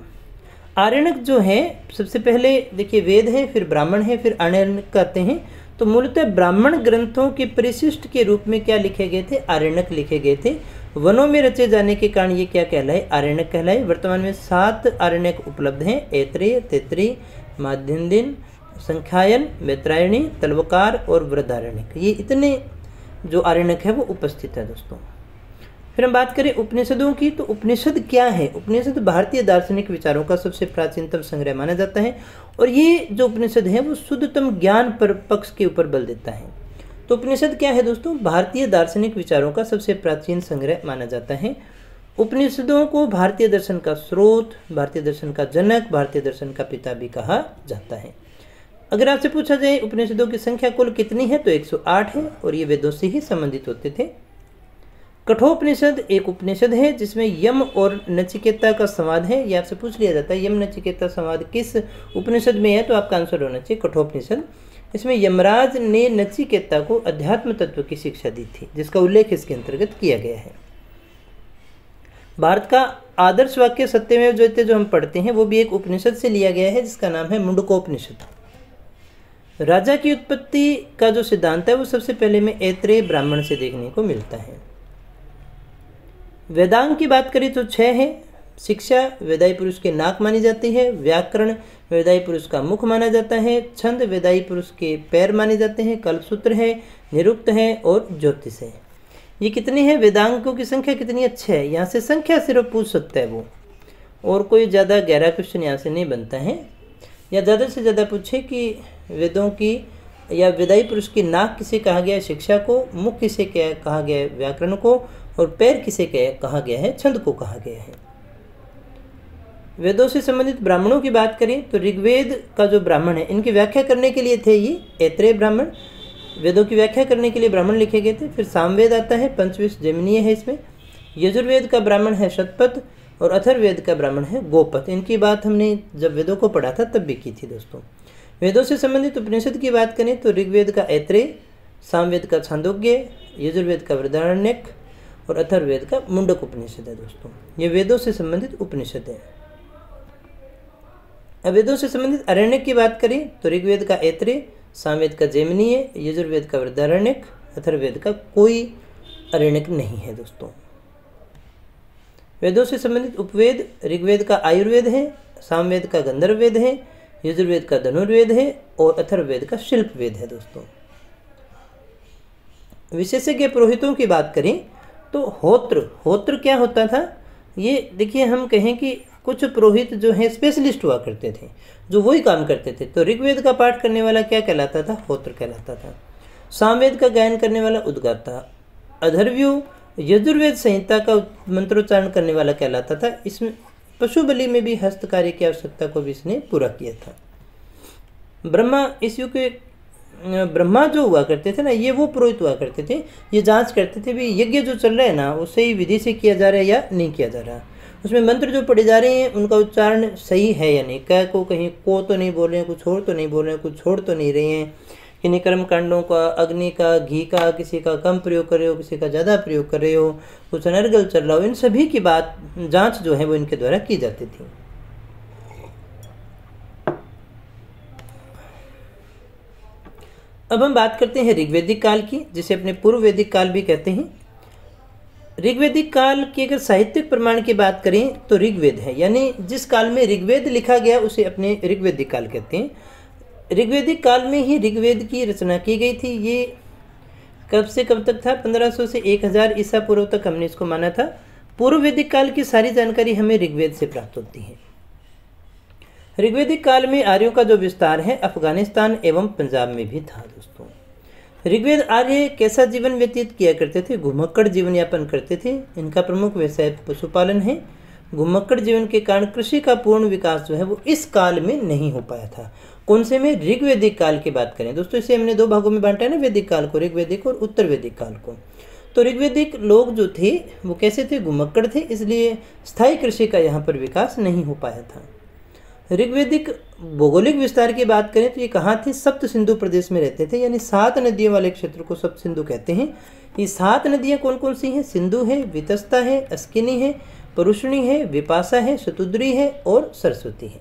आरण्यक जो है सबसे पहले देखिए वेद है, फिर ब्राह्मण है, फिर आरण्यक कहते हैं। तो मूलतः ब्राह्मण ग्रंथों के परिशिष्ट के रूप में क्या लिखे गए थे, आरण्यक लिखे गए थे। वनों में रचे जाने के कारण ये क्या कहलाए, आरण्यक कहलाए। वर्तमान में सात आरण्यक उपलब्ध हैं, ऐतरेय, तैतरेय, माध्यन्दिन, संख्यायन, मैत्रायणी, तल्वकार और वृद्धारण्यक। ये इतने जो आरण्यक है वो उपस्थित है दोस्तों। फिर हम बात करें उपनिषदों की, तो उपनिषद क्या है, उपनिषद भारतीय दार्शनिक विचारों का सबसे प्राचीनतम संग्रह माना जाता है। और ये जो उपनिषद है वो शुद्धतम ज्ञान पर पक्ष के ऊपर बल देता है। तो उपनिषद क्या है दोस्तों, भारतीय दार्शनिक विचारों का सबसे प्राचीन संग्रह माना जाता है। उपनिषदों को भारतीय दर्शन का स्रोत, भारतीय दर्शन का जनक, भारतीय दर्शन का पिता भी कहा जाता है। अगर आपसे पूछा जाए उपनिषदों की संख्या कुल कितनी है, तो एक सौ आठ है। और ये वेदों से ही संबंधित होते थे। कठोपनिषद एक उपनिषद है जिसमें यम और नचिकेता का संवाद है। ये आपसे पूछ लिया जाता है यम नचिकेता संवाद किस उपनिषद में है, तो आपका आंसर होना चाहिए कठोपनिषद। इसमें यमराज ने नचिकेता को अध्यात्म तत्व की शिक्षा दी थी, जिसका उल्लेख इसके अंतर्गत किया गया है। भारत का आदर्श वाक्य सत्यमेव जयते जो हम पढ़ते हैं वो भी एक उपनिषद से लिया गया है जिसका नाम है मुंडकोपनिषद। राजा की उत्पत्ति का जो सिद्धांत है वो सबसे पहले में ऐतरेय ब्राह्मण से देखने को मिलता है। वेदांग की बात करें तो छह है। शिक्षा वेदाई पुरुष के नाक मानी जाती है, व्याकरण वेदाई पुरुष का मुख माना जाता है, छंद वेदाई पुरुष के पैर माने जाते हैं, कल्पसूत्र है, निरुक्त है और ज्योतिष है। ये कितने हैं वेदांगों की संख्या कितनी है? छः। यहाँ से संख्या सिर्फ पूछ सकता है वो, और कोई ज़्यादा गहरा क्वेश्चन यहाँ से नहीं बनता है। या ज़्यादा से ज़्यादा पूछे कि वेदों की या वेदाई पुरुष की नाक किसे कहा गया है शिक्षा को, मुख किसे कहा गया है व्याकरण को, और पैर किसे कहा गया है छंद को कहा गया है। वेदों से संबंधित ब्राह्मणों की बात करें तो ऋग्वेद का जो ब्राह्मण है इनकी व्याख्या करने के लिए थे ये ऐतरेय ब्राह्मण। वेदों की व्याख्या करने के लिए ब्राह्मण लिखे गए थे। फिर सामवेद आता है, पंचविश जैमिनी है इसमें। यजुर्वेद का ब्राह्मण है शतपथ और अथर्ववेद का ब्राह्मण है गोपथ। इनकी बात हमने जब वेदों को पढ़ा था तब भी की थी दोस्तों। वेदों से संबंधित उपनिषद की बात करें तो ऋग्वेद का ऐतरेय, सामवेद का छांदोग्य, यजुर्वेद का बृहदारण्यक और अथर्ववेद का मुंडक उपनिषद है दोस्तों। ये वेदों से संबंधित उपनिषद है। अब वेदों से संबंधित अरण्यक की बात करें तो ऋग्वेद का ऐतरेय, सामवेद का जैमिनी है, यजुर्वेद का वृद्धारण्यक, अथर्ववेद का कोई अरण्यक नहीं है दोस्तों। वेदों से संबंधित उपवेद ऋग्वेद का आयुर्वेद है, सामवेद का गंधर्ववेद है, यजुर्वेद का धनुर्वेद है और अथर्ववेद का शिल्पवेद है दोस्तों। विशेषज्ञ पुरोहितों की बात करें तो होत्र होत्र क्या होता था ये देखिए। हम कहें कि कुछ पुरोहित जो हैं स्पेशलिस्ट हुआ करते थे जो वही काम करते थे। तो ऋग्वेद का पाठ करने वाला क्या कहलाता था? होत्र कहलाता था। सामवेद का गायन करने वाला उद्गाता, अथर्ववेद यजुर्वेद संहिता का मंत्रोच्चारण करने वाला कहलाता था। इसमें पशु बलि में भी हस्तकार्य की आवश्यकता को भी इसने पूरा किया था। ब्रह्मा इस युग के ब्रह्मा जो हुआ करते थे ना ये वो पुरोहित हुआ करते थे। ये जांच करते थे भी यज्ञ जो चल रहा है ना वो सही विधि से किया जा रहा है या नहीं किया जा रहा, उसमें मंत्र जो पढ़े जा रहे हैं उनका उच्चारण सही है या नहीं, क को कहीं को तो नहीं बोल रहे हैं, कुछ और तो नहीं बोल रहे हैं, कुछ छोड़ तो नहीं रहे हैं। किन्हीं कर्मकांडों का, अग्नि का, घी का किसी का कम प्रयोग कर रहे हो, किसी का ज़्यादा प्रयोग कर रहे हो, कुछ अनर्गल चल रहा हो, इन सभी की बात जाँच जो है वो इनके द्वारा की जाती थी। अब हम बात करते हैं ऋग्वैदिक काल की, जिसे अपने पूर्व वैदिक काल भी कहते हैं। ऋग्वैदिक काल की अगर साहित्यिक प्रमाण की बात करें तो ऋग्वेद है, यानी जिस काल में ऋग्वेद लिखा गया उसे अपने ऋग्वैदिक काल कहते हैं। ऋग्वैदिक काल में ही ऋग्वेद की रचना की गई थी। ये कब से कब तक था? पंद्रह सौ से एक हज़ार ईसा पूर्व तक हमने इसको माना था। पूर्व वैदिक काल की सारी जानकारी हमें ऋग्वेद से प्राप्त होती है। ऋग्वैदिक काल में आर्यों का जो विस्तार है अफगानिस्तान एवं पंजाब में भी था दोस्तों। ऋग्वेद आर्य कैसा जीवन व्यतीत किया करते थे? घुमक्कड़ जीवन यापन करते थे। इनका प्रमुख व्यवसाय पशुपालन है। घुमक्कड़ जीवन के कारण कृषि का पूर्ण विकास जो है वो इस काल में नहीं हो पाया था। कौन से में? ऋग्वैदिक काल की बात करें दोस्तों। इसे हमने दो भागों में बांटा है ना, वैदिक काल को, ऋग्वैदिक और उत्तर वैदिक काल को। तो ऋग्वैदिक लोग जो थे वो कैसे थे? घुमक्कड़ थे, इसलिए स्थायी कृषि का यहाँ पर विकास नहीं हो पाया था। ऋग्वैदिक भौगोलिक विस्तार की बात करें तो ये कहाँ थे? सप्त सिंधु प्रदेश में रहते थे, यानी सात नदियों वाले क्षेत्र को सप्त सिंधु कहते हैं। ये सात नदियाँ कौन कौन सी हैं? सिंधु है, वितस्ता है, अस्किनी है, परुष्णी है, विपासा है, शतुद्री है और सरस्वती है।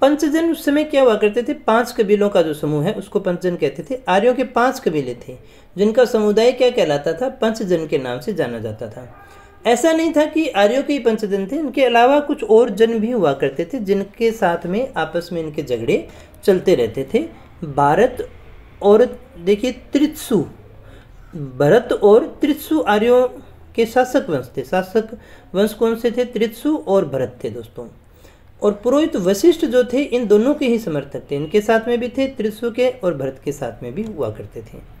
पंचजन उस समय क्या हुआ करते थे? पांच कबीलों का जो समूह है उसको पंचजन कहते थे। आर्यों के पांच कबीले थे जिनका समुदाय क्या कहलाता था? पंचजन के नाम से जाना जाता था। ऐसा नहीं था कि आर्यों के ही पंचजन थे, इनके अलावा कुछ और जन भी हुआ करते थे जिनके साथ में आपस में इनके झगड़े चलते रहते थे। भारत और देखिए त्रित्सु, भरत और त्रित्सु आर्यों के शासक वंश थे। शासक वंश कौन से थे? त्रित्सु और भरत थे दोस्तों। और पुरोहित वशिष्ठ जो थे इन दोनों के ही समर्थक थे, इनके साथ में भी थे, त्रित्सु के और भरत के साथ में भी हुआ करते थे।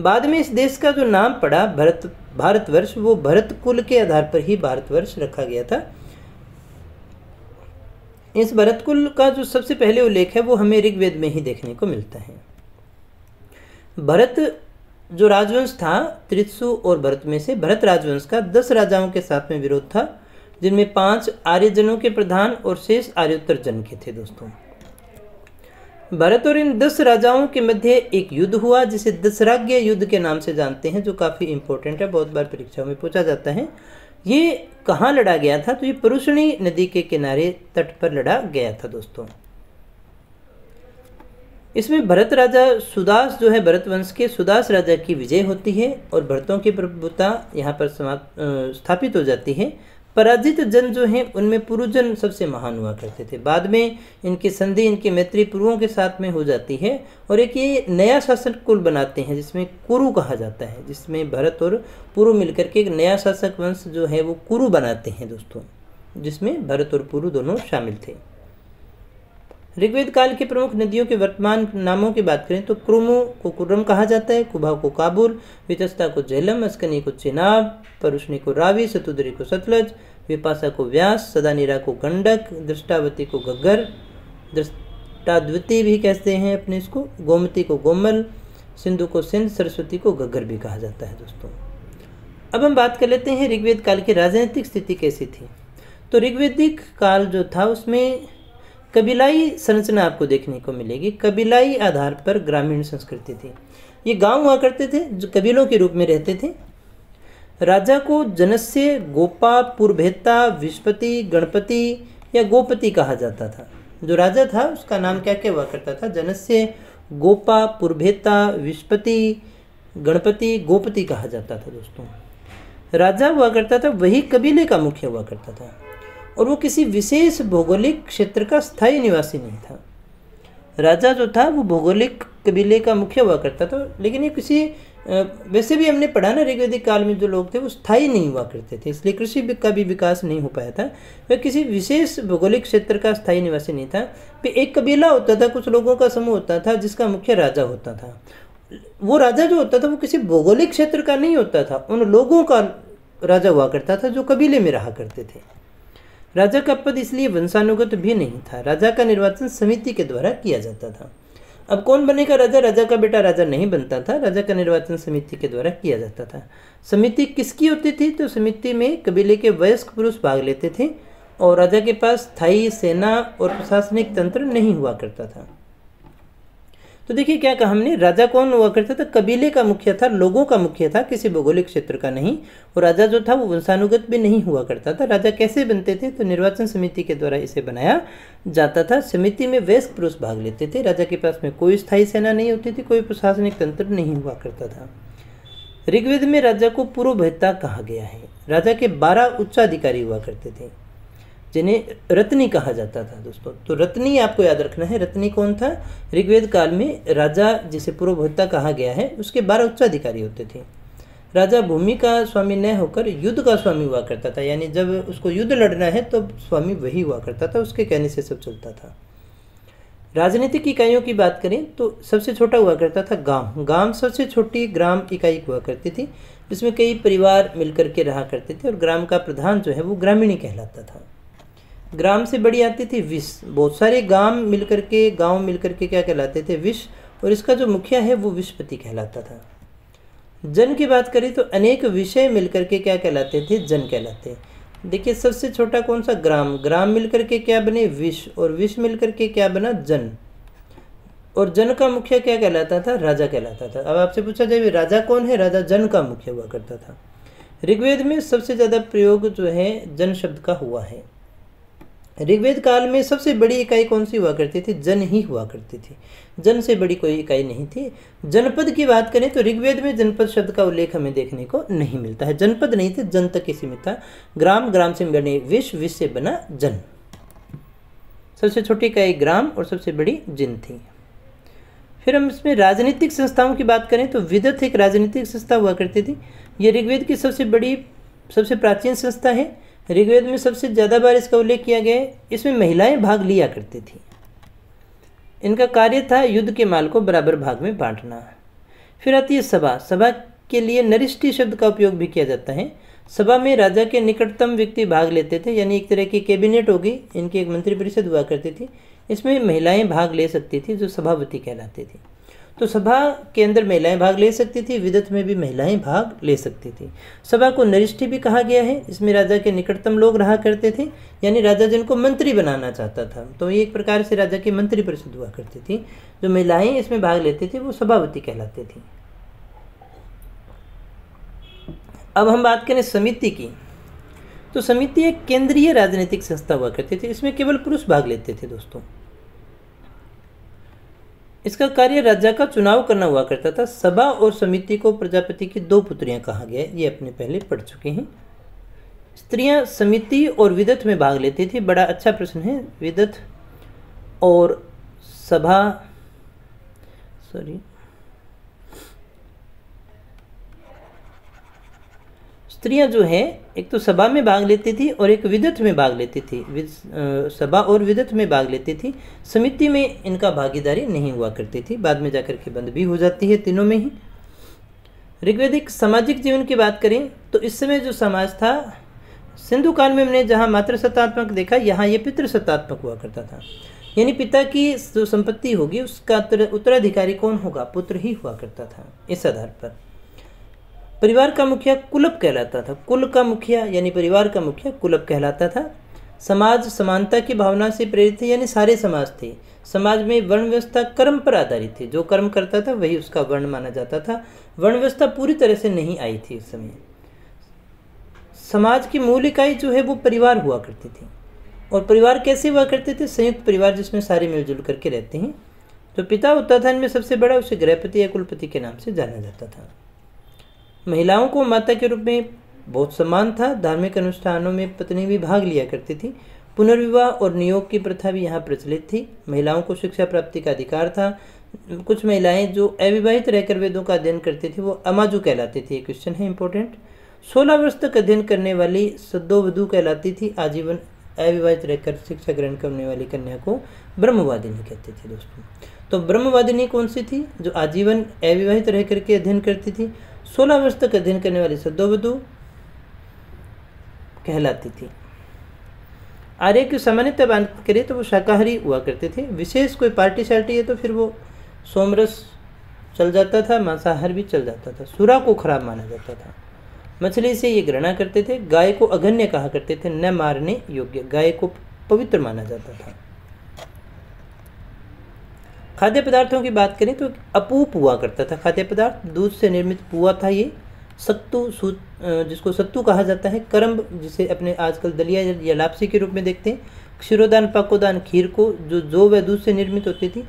बाद में इस देश का जो नाम पड़ा भारत भारतवर्ष, वो भरत कुल के आधार पर ही भारतवर्ष रखा गया था। इस भरत कुल का जो सबसे पहले उल्लेख है वो हमें ऋग्वेद में ही देखने को मिलता है। भरत जो राजवंश था त्रित्सु और भरत में से भरत राजवंश का दस राजाओं के साथ में विरोध था, जिनमें पांच आर्यजनों के प्रधान और शेष आर्योत्तर जन के थे। दोस्तों, भरत और इन दस राजाओं के मध्य एक युद्ध हुआ जिसे दशराज्य युद्ध के नाम से जानते हैं, जो काफ़ी इम्पोर्टेंट है, बहुत बार परीक्षाओं में पूछा जाता है। ये कहाँ लड़ा गया था? तो ये पुरुषणी नदी के किनारे तट पर लड़ा गया था। दोस्तों, इसमें भरत राजा सुदास जो है भरत वंश के सुदास राजा की विजय होती है और भरतों की प्रभुता यहाँ पर समाप्त स्थापित हो जाती है। पराजित जन जो हैं उनमें पुरुजन सबसे महान हुआ करते थे। बाद में इनकी संधि, इनकी मैत्री पुरुओं के साथ में हो जाती है और एक ये नया शासक कुल बनाते हैं जिसमें कुरु कहा जाता है, जिसमें भरत और पुरु मिलकर के एक नया शासक वंश जो है वो कुरु बनाते हैं। दोस्तों, जिसमें भरत और पुरु दोनों शामिल थे। ऋग्वेद काल की प्रमुख नदियों के वर्तमान नामों की बात करें तो कुरुमु को कुर्रम कहा जाता है, कुभा को काबुल, वितस्ता को झेलम, अस्कनी को चिनाब, परुष्णी को रावी, सतुदरी को सतलज, विपासा को व्यास, सदानीरा को गंडक, दृष्टावती को घग्गर, दृष्टाद्वती भी कहते हैं अपने इसको, गोमती को गोमल, सिंधु को सिंध, सरस्वती को घग्गर भी कहा जाता है। दोस्तों, अब हम बात कर लेते हैं ऋग्वेद काल की राजनीतिक स्थिति कैसी थी। तो ऋग्वेदिक काल जो था उसमें कबीलाई संरचना आपको देखने को मिलेगी। कबीलाई आधार पर ग्रामीण संस्कृति थी। ये गांव हुआ करते थे जो कबीलों के रूप में रहते थे। राजा को जनस्य, गोपा, पुरभेता, विस्पति, गणपति या गोपति कहा जाता था। जो राजा था उसका नाम क्या क्या हुआ करता था? जनस्य, गोपा, पुरभेता, विस्पति, गणपति, गोपति कहा जाता था। दोस्तों, राजा हुआ करता था वही कबीले का मुखिया हुआ करता था और वो किसी विशेष भौगोलिक क्षेत्र का स्थायी निवासी नहीं था। राजा जो था वो भौगोलिक कबीले का मुखिया हुआ करता था, लेकिन ये किसी वैसे भी हमने पढ़ा ना ऋग्वेदिक काल में जो लोग थे वो स्थायी नहीं हुआ करते थे, इसलिए कृषि का भी विकास नहीं हो पाया था। वह किसी विशेष भौगोलिक क्षेत्र का स्थायी निवासी नहीं था। फिर एक कबीला होता था, कुछ लोगों का समूह होता था जिसका मुख्य राजा होता था। वो राजा जो होता था वो किसी भौगोलिक क्षेत्र का नहीं होता था, उन लोगों का राजा हुआ करता था जो कबीले में रहा करते थे। राजा का पद इसलिए वंशानुगत भी नहीं था। राजा का निर्वाचन समिति के द्वारा किया जाता था। अब कौन बनेगा राजा? राजा का बेटा राजा नहीं बनता था, राजा का निर्वाचन समिति के द्वारा किया जाता था। समिति किसकी होती थी? तो समिति में कबीले के वयस्क पुरुष भाग लेते थे और राजा के पास स्थायी सेना और प्रशासनिक तंत्र नहीं हुआ करता था। तो देखिए क्या कहा हमने, राजा कौन हुआ करता था? कबीले का मुखिया था, लोगों का मुखिया था, किसी भौगोलिक क्षेत्र का नहीं। और राजा जो था वो वंशानुगत भी नहीं हुआ करता था। राजा कैसे बनते थे? तो निर्वाचन समिति के द्वारा इसे बनाया जाता था। समिति में वयस्क पुरुष भाग लेते थे। राजा के पास में कोई स्थायी सेना नहीं होती थी, कोई प्रशासनिक तंत्र नहीं हुआ करता था। ऋग्वेद में राजा को पुरोभेता कहा गया है। राजा के बारह उच्चाधिकारी हुआ करते थे जिन्हें रत्नी कहा जाता था। दोस्तों, तो रत्नी आपको याद रखना है। रत्नी कौन था? ऋग्वेद काल में राजा जिसे पुरोभोक्ता कहा गया है उसके बारह उच्चाधिकारी होते थे। राजा भूमि का स्वामी न होकर युद्ध का स्वामी हुआ करता था, यानी जब उसको युद्ध लड़ना है तो स्वामी वही हुआ करता था, उसके कहने से सब चलता था। राजनीतिक इकाइयों की बात करें तो सबसे छोटा हुआ करता था गांव। गांव सबसे छोटी ग्राम इकाई हुआ करती थी जिसमें कई परिवार मिलकर के रहा करते थे और ग्राम का प्रधान जो है वो ग्रामीणी कहलाता था। ग्राम से बड़ी आती थी विश। बहुत सारे गांव मिलकर के गांव मिलकर के क्या कहलाते थे? विश। और इसका जो मुखिया है वो विशपति कहलाता था। जन की बात करें तो अनेक विषय मिलकर के क्या कहलाते थे? जन कहलाते। देखिए सबसे छोटा कौन सा? ग्राम। ग्राम मिलकर के क्या बने? विश। और विश मिलकर के क्या बना? जन। और जन का मुखिया क्या कहलाता था? राजा कहलाता था। अब आपसे पूछा जाए राजा कौन है? राजा जन का मुखिया हुआ करता था। ऋग्वेद में सबसे ज़्यादा प्रयोग जो है जन शब्द का हुआ है। ऋग्वेद काल में सबसे बड़ी इकाई कौन सी हुआ करती थी? जन ही हुआ करती थी। जन से बड़ी कोई इकाई नहीं थी। जनपद की बात करें तो ऋग्वेद में जनपद शब्द का उल्लेख हमें देखने को नहीं मिलता है। जनपद नहीं थे, जन तक ही सीमित था। ग्राम, ग्राम से बने विश, विश से बना जन। सबसे छोटी इकाई ग्राम और सबसे बड़ी जिन थी। फिर हम इसमें राजनीतिक संस्थाओं की बात करें तो विदथ एक राजनीतिक संस्था हुआ करती थी। ये ऋग्वेद की सबसे बड़ी, सबसे प्राचीन संस्था है। ऋग्वेद में सबसे ज़्यादा बार इसका उल्लेख किया गया है। इसमें महिलाएं भाग लिया करती थीं। इनका कार्य था युद्ध के माल को बराबर भाग में बांटना। फिर आती है सभा। सभा के लिए नरिष्ठी शब्द का उपयोग भी किया जाता है। सभा में राजा के निकटतम व्यक्ति भाग लेते थे, यानी एक तरह की कैबिनेट होगी। इनकी एक मंत्रिपरिषद हुआ करती थी। इसमें महिलाएं भाग ले सकती थी जो सभापति कहलाती थी। तो सभा के अंदर महिलाएं भाग ले सकती थी, विदत में भी महिलाएं भाग ले सकती थी। सभा को नरिष्ठी भी कहा गया है, इसमें राजा के निकटतम लोग रहा करते थे, यानी राजा जिनको मंत्री बनाना चाहता था, तो ये एक प्रकार से राजा की मंत्री परिषद हुआ करती थी। जो महिलाएं इसमें भाग लेती थी वो सभावती कहलाती थी। अब हम बात करें समिति की, तो समिति एक केंद्रीय राजनीतिक संस्था हुआ करती थी, इसमें केवल पुरुष भाग लेते थे दोस्तों। इसका कार्य राजा का चुनाव करना हुआ करता था। सभा और समिति को प्रजापति की दो पुत्रियां कहा गया है, ये अपने पहले पढ़ चुके हैं। स्त्रियां समिति और विदत में भाग लेती थी। बड़ा अच्छा प्रश्न है, विदत और सभा, सॉरी, स्त्रियां जो है एक तो सभा में भाग लेती थी और एक विदत में भाग लेती थी। विद, आ, सभा और विदत में भाग लेती थी, समिति में इनका भागीदारी नहीं हुआ करती थी, बाद में जाकर के बंद भी हो जाती है तीनों में ही। ऋग्वेदिक सामाजिक जीवन की बात करें तो इस समय जो समाज था, सिंधु काल में हमने जहाँ मातृसत्तात्मक देखा, यहाँ ये पितृसत्तात्मक हुआ करता था, यानी पिता की जो संपत्ति होगी उसका उत्तराधिकारी कौन होगा, पुत्र ही हुआ करता था। इस आधार पर परिवार का मुखिया कुलप कहलाता था, कुल का मुखिया यानी परिवार का मुखिया कुलप कहलाता था। समाज समानता की भावना से प्रेरित थे, यानी सारे समाज थे। समाज में वर्ण व्यवस्था कर्म पर आधारित थी, जो कर्म करता था वही उसका वर्ण माना जाता था। वर्ण व्यवस्था पूरी तरह से नहीं आई थी उस समय। समाज की मूल इकाई जो है वो परिवार हुआ करती थी, और परिवार कैसे हुआ करते थे, संयुक्त परिवार जिसमें सारे मिलजुल करके रहते हैं। जो पिता होता था इनमें सबसे बड़ा, उसे गृहपति या कुलपति के नाम से जाना जाता था। महिलाओं को माता के रूप में बहुत सम्मान था। धार्मिक अनुष्ठानों में पत्नी भी भाग लिया करती थी। पुनर्विवाह और नियोग की प्रथा भी यहाँ प्रचलित थी। महिलाओं को शिक्षा प्राप्ति का अधिकार था। कुछ महिलाएं जो अविवाहित रहकर वेदों का अध्ययन करती थी वो अमाजू कहलाती थी। ये क्वेश्चन है इंपॉर्टेंट। सोलह वर्ष तक अध्ययन करने वाली सद्दोवधू कहलाती थी। आजीवन अविवाहित रहकर शिक्षा ग्रहण करने वाली कन्या को ब्रह्मवादिनी कहते थे दोस्तों। तो ब्रह्मवादिनी कौन सी थी, जो आजीवन अविवाहित रह करके अध्ययन करती थी। सोलह वर्ष तक अध्ययन करने वाली सद्दोवधू कहलाती थी। आर्य की सामान्यतः बात करें तो वो शाकाहारी हुआ करते थे। विशेष कोई पार्टी शार्टी है तो फिर वो सोमरस चल जाता था, मांसाहार भी चल जाता था। सुरा को खराब माना जाता था। मछली से ये घृणा करते थे। गाय को अघन्य कहा करते थे, न मारने योग्य। गाय को पवित्र माना जाता था। खाद्य पदार्थों की बात करें तो अपूप हुआ करता था खाद्य पदार्थ। दूध से निर्मित पुआ था ये। सत्तू, जिसको सत्तू कहा जाता है। करम्ब, जिसे अपने आजकल दलिया या लापसी के रूप में देखते हैं। क्षीरोदान, पाकोदान, खीर को जो जौ व दूध से निर्मित होती थी।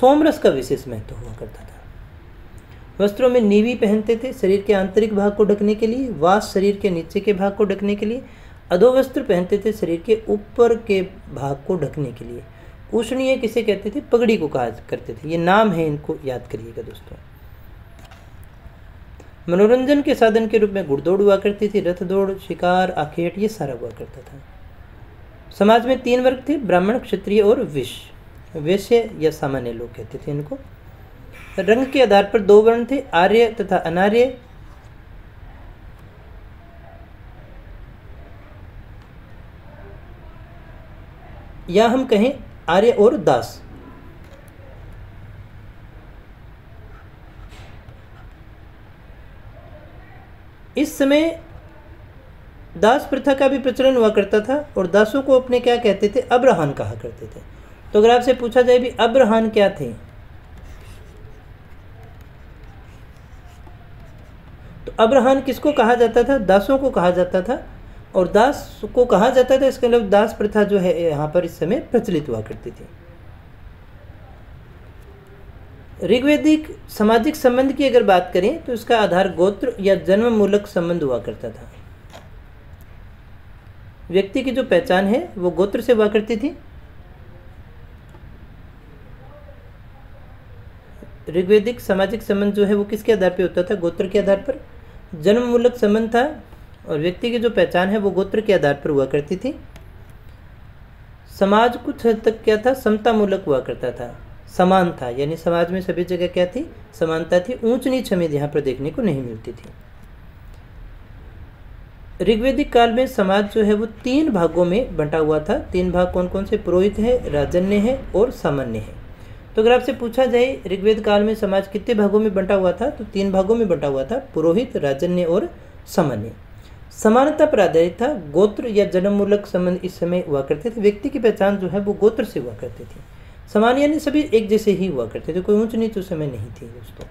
सोमरस का विशेष महत्व हुआ करता था। वस्त्रों में नीवी पहनते थे, शरीर के आंतरिक भाग को ढकने के लिए। वास, शरीर के नीचे के भाग को ढकने के लिए। अधोवस्त्र पहनते थे, शरीर के ऊपर के भाग को ढकने के लिए। उष्णीय किसे कहते थे, पगड़ी को कहा करते थे। ये नाम है, इनको याद करिएगा दोस्तों। मनोरंजन के साधन के रूप में घुड़दौड़ हुआ करती थी, रथ दौड़, शिकार, आखेट, ये सारा हुआ करता था। समाज में तीन वर्ग थे, ब्राह्मण, क्षत्रिय और वैश्य। वैश्य या सामान्य लोग कहते थे इनको। रंग के आधार पर दो वर्ण थे, आर्य तथा अनार्य। या हम कहें आर्य और दास। इस समय दास प्रथा का भी प्रचलन हुआ करता था, और दासों को अपने क्या कहते थे, अब्रहान कहा करते थे। तो अगर आपसे पूछा जाए भी अब्रहान क्या थे, तो अब्रहान किसको कहा जाता था, दासों को कहा जाता था। और दास को कहा जाता था, इसके मतलब दास प्रथा जो है यहाँ पर इस समय प्रचलित हुआ करती थी। ऋग्वेदिक सामाजिक संबंध की अगर बात करें तो इसका आधार गोत्र या जन्म मूलक संबंध हुआ करता था। व्यक्ति की जो पहचान है वो गोत्र से हुआ करती थी। ऋग्वेदिक सामाजिक संबंध जो है वो किसके आधार पर होता था, गोत्र के आधार पर। जन्म मूलक संबंध था, और व्यक्ति की जो पहचान है वो गोत्र के आधार पर हुआ करती थी। समाज कुछ हद तक क्या था, समतामूलक हुआ करता था, समान था, यानी समाज में सभी जगह क्या थी, समानता थी। ऊंच नीच हमें यहाँ पर देखने को नहीं मिलती थी। ऋग्वेदिक काल में समाज जो है वो तीन भागों में बंटा हुआ था। तीन भाग कौन कौन से, पुरोहित है, राजन्य है और सामान्य है। तो अगर आपसे पूछा जाए ऋग्वेद काल में समाज कितने भागों में बंटा हुआ था, तो तीन भागों में बंटा हुआ था, पुरोहित, राजन्य और सामान्य। समानता पर आधारित था, गोत्र या जन्ममूलक संबंध इस समय हुआ करते थे, व्यक्ति की पहचान जो है वो गोत्र से हुआ करती थी। सामान्य यानी सभी एक जैसे ही हुआ करते थे, कोई ऊंच नीच उस समय नहीं थी। दोस्तों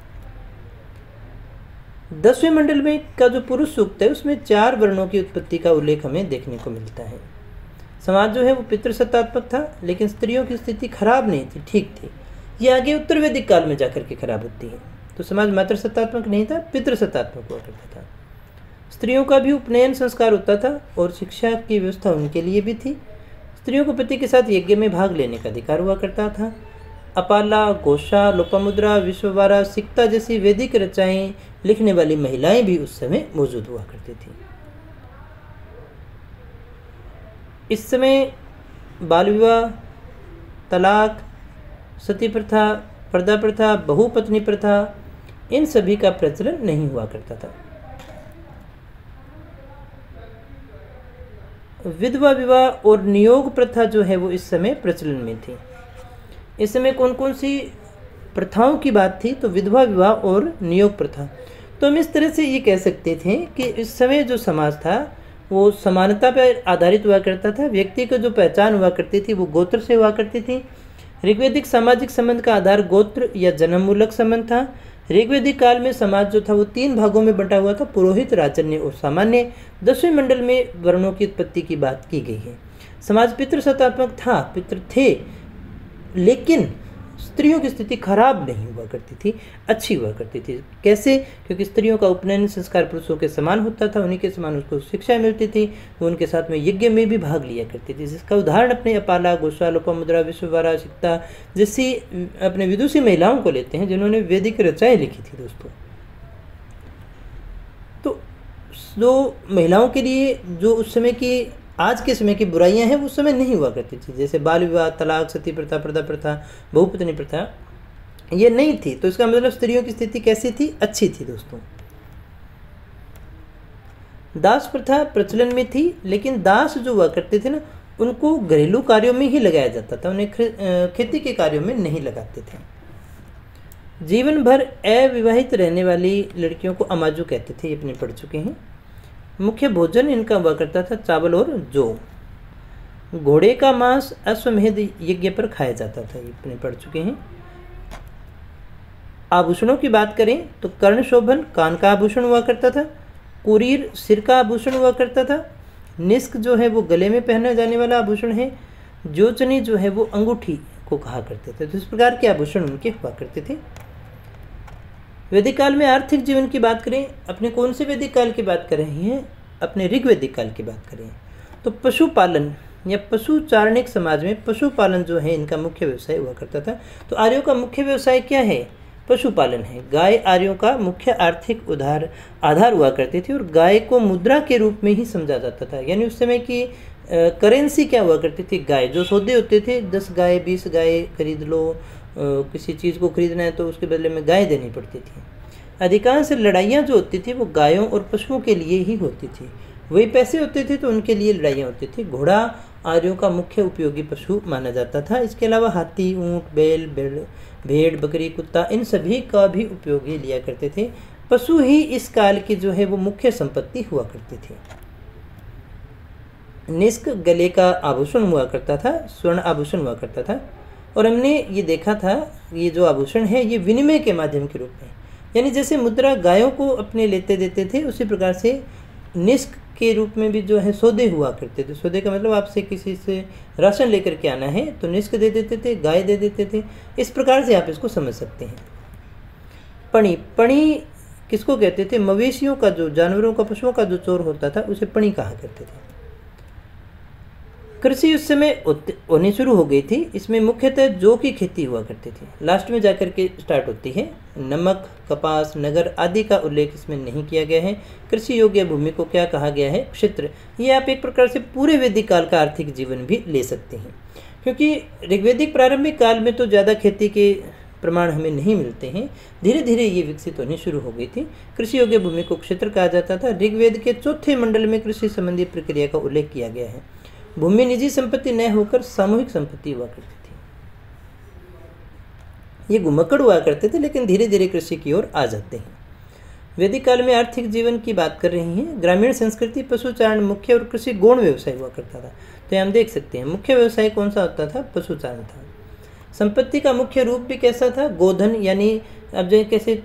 दसवें मंडल में का जो पुरुष सूक्त है उसमें चार वर्णों की उत्पत्ति का उल्लेख हमें देखने को मिलता है। समाज जो है वो पितृसत्तात्मक था, लेकिन स्त्रियों की स्थिति खराब नहीं थी, ठीक थी। ये आगे उत्तर वैदिक काल में जाकर के खराब होती है। तो समाज मातृसत्तात्मक नहीं था, पितृसत्तात्मक हुआ करता था। स्त्रियों का भी उपनयन संस्कार होता था और शिक्षा की व्यवस्था उनके लिए भी थी। स्त्रियों को पति के साथ यज्ञ में भाग लेने का अधिकार हुआ करता था। अपाला, घोषा, लोपामुद्रा, विश्ववारा, सिक्ता जैसी वैदिक रचनाएं लिखने वाली महिलाएं भी उस समय मौजूद हुआ करती थीं। इस समय बाल विवाह, तलाक, सती प्रथा, पर्दा प्रथा, बहुपत्नी प्रथा, इन सभी का प्रचलन नहीं हुआ करता था। विधवा विवाह और नियोग प्रथा जो है वो इस समय प्रचलन में थी। इस समय कौन कौन सी प्रथाओं की बात थी, तो विधवा विवाह और नियोग प्रथा। तो हम इस तरह से ये कह सकते थे कि इस समय जो समाज था वो समानता पर आधारित हुआ करता था। व्यक्ति को जो पहचान हुआ करती थी वो गोत्र से हुआ करती थी। ऋग्वेदिक सामाजिक संबंध का आधार गोत्र या जन्ममूलक संबंध था। ऋग्वेदिक काल में समाज जो था वो तीन भागों में बंटा हुआ था, पुरोहित, राजन्य और सामान्य। दसवें मंडल में वर्णों की उत्पत्ति की बात की गई है। समाज पितृसत्तात्मक था, पितृ थे, लेकिन स्त्रियों की स्थिति खराब नहीं हुआ करती थी, अच्छी हुआ करती थी। कैसे? क्योंकि स्त्रियों का उपनयन संस्कार पुरुषों के समान होता था, उन्हीं के समान उसको शिक्षा मिलती थी, वो उनके साथ में यज्ञ में भी भाग लिया करती थी। जिसका उदाहरण अपने अपाला, गोशा, लोपामुद्रा, विश्ववारा, सिक्ता जैसी अपने विदुषी महिलाओं को लेते हैं जिन्होंने वैदिक रचनाएं लिखी थी। दोस्तों तो जो महिलाओं के लिए जो उस समय की आज के समय की बुराइयां हैं वो उस समय नहीं हुआ करती थी, जैसे बाल विवाह, तलाक, सती प्रथा, पर्दा प्रथा, बहुपत्नी प्रथा, ये नहीं थी। तो इसका मतलब स्त्रियों की स्थिति कैसी थी? अच्छी थी। दोस्तों दास प्रथा प्रचलन में थी, लेकिन दास जो हुआ करते थे ना उनको घरेलू कार्यों में ही लगाया जाता था, उन्हें खेती के कार्यों में नहीं लगाते थे। जीवन भर अविवाहित रहने वाली लड़कियों को अमाजू कहते थे, ये अपने पढ़ चुके हैं। मुख्य भोजन इनका हुआ करता था चावल और जौ। घोड़े का मांस अश्वमेध यज्ञ पर खाया जाता था, ये अपने पढ़ चुके हैं। आभूषणों की बात करें तो कर्ण शोभन कान का आभूषण हुआ करता था, कुरीर सिर का आभूषण हुआ करता था, निष्क जो है वो गले में पहना जाने वाला आभूषण है, जोचनी जो है वो अंगूठी को कहा करते थे। तो इस प्रकार के आभूषण उनके हुआ करते थे। वैदिक काल में आर्थिक जीवन की बात करें, अपने कौन से वैदिक काल की बात कर रहे हैं? अपने ऋग्वेदिक काल की बात करें तो पशुपालन या पशुचारणिक समाज में पशुपालन जो है इनका मुख्य व्यवसाय हुआ करता था। तो आर्यों का मुख्य व्यवसाय क्या है? पशुपालन है। गाय आर्यों का मुख्य आर्थिक उधार आधार हुआ करती थी और गाय को मुद्रा के रूप में ही समझा जाता था। यानी उस समय की करेंसी क्या हुआ करती थी? गाय। जो सौदे होते थे, दस गाय, बीस गाय खरीद लो, किसी चीज़ को खरीदना है तो उसके बदले में गाय देनी पड़ती थी। अधिकांश लड़ाइयाँ जो होती थी वो गायों और पशुओं के लिए ही होती थी, वही पैसे होते थे तो उनके लिए लड़ाइयाँ होती थी। घोड़ा आर्यों का मुख्य उपयोगी पशु माना जाता था। इसके अलावा हाथी, ऊँट, बैल, भेड़, बकरी, कुत्ता, इन सभी का भी उपयोगी लिया करते थे। पशु ही इस काल की जो है वो मुख्य संपत्ति हुआ करती थी। निष्क गले का आभूषण हुआ करता था, स्वर्ण आभूषण हुआ करता था। और हमने ये देखा था ये जो आभूषण है ये विनिमय के माध्यम के रूप में, यानी जैसे मुद्रा गायों को अपने लेते देते थे उसी प्रकार से निष्क के रूप में भी जो है सौदे हुआ करते थे। सौदे का मतलब आपसे किसी से राशन लेकर के आना है तो निष्क दे देते थे, गाय दे देते थे। इस प्रकार से आप इसको समझ सकते हैं। पणी, पणी किसको कहते थे? मवेशियों का, जो जानवरों का, पशुओं का जो चोर होता था उसे पणी कहा करते थे। कृषि उस समय होनी शुरू हो गई थी। इसमें मुख्यतः जौ की खेती हुआ करती थी, लास्ट में जाकर के स्टार्ट होती है। नमक, कपास, नगर आदि का उल्लेख इसमें नहीं किया गया है। कृषि योग्य भूमि को क्या कहा गया है? क्षेत्र। ये आप एक प्रकार से पूरे वैदिक काल का आर्थिक जीवन भी ले सकते हैं, क्योंकि ऋग्वेदिक प्रारंभिक काल में तो ज़्यादा खेती के प्रमाण हमें नहीं मिलते हैं। धीरे धीरे ये विकसित होनी शुरू हो गई थी। कृषि योग्य भूमि को क्षेत्र कहा जाता था। ऋग्वेद के चौथे मंडल में कृषि संबंधी प्रक्रिया का उल्लेख किया गया है। भूमि निजी संपत्ति न होकर सामूहिक संपत्ति हुआ करती थी। ये घुमक्कड़ हुआ करते थे, लेकिन धीरे धीरे कृषि की ओर आ जाते हैं। वैदिक काल में आर्थिक जीवन की बात कर रही हैं। ग्रामीण संस्कृति पशुचारण मुख्य और कृषि गौण व्यवसाय हुआ करता था। तो हम देख सकते हैं मुख्य व्यवसाय कौन सा होता था, पशुचारण था। संपत्ति का मुख्य रूप भी कैसा था, गोधन, यानी अब जो कैसे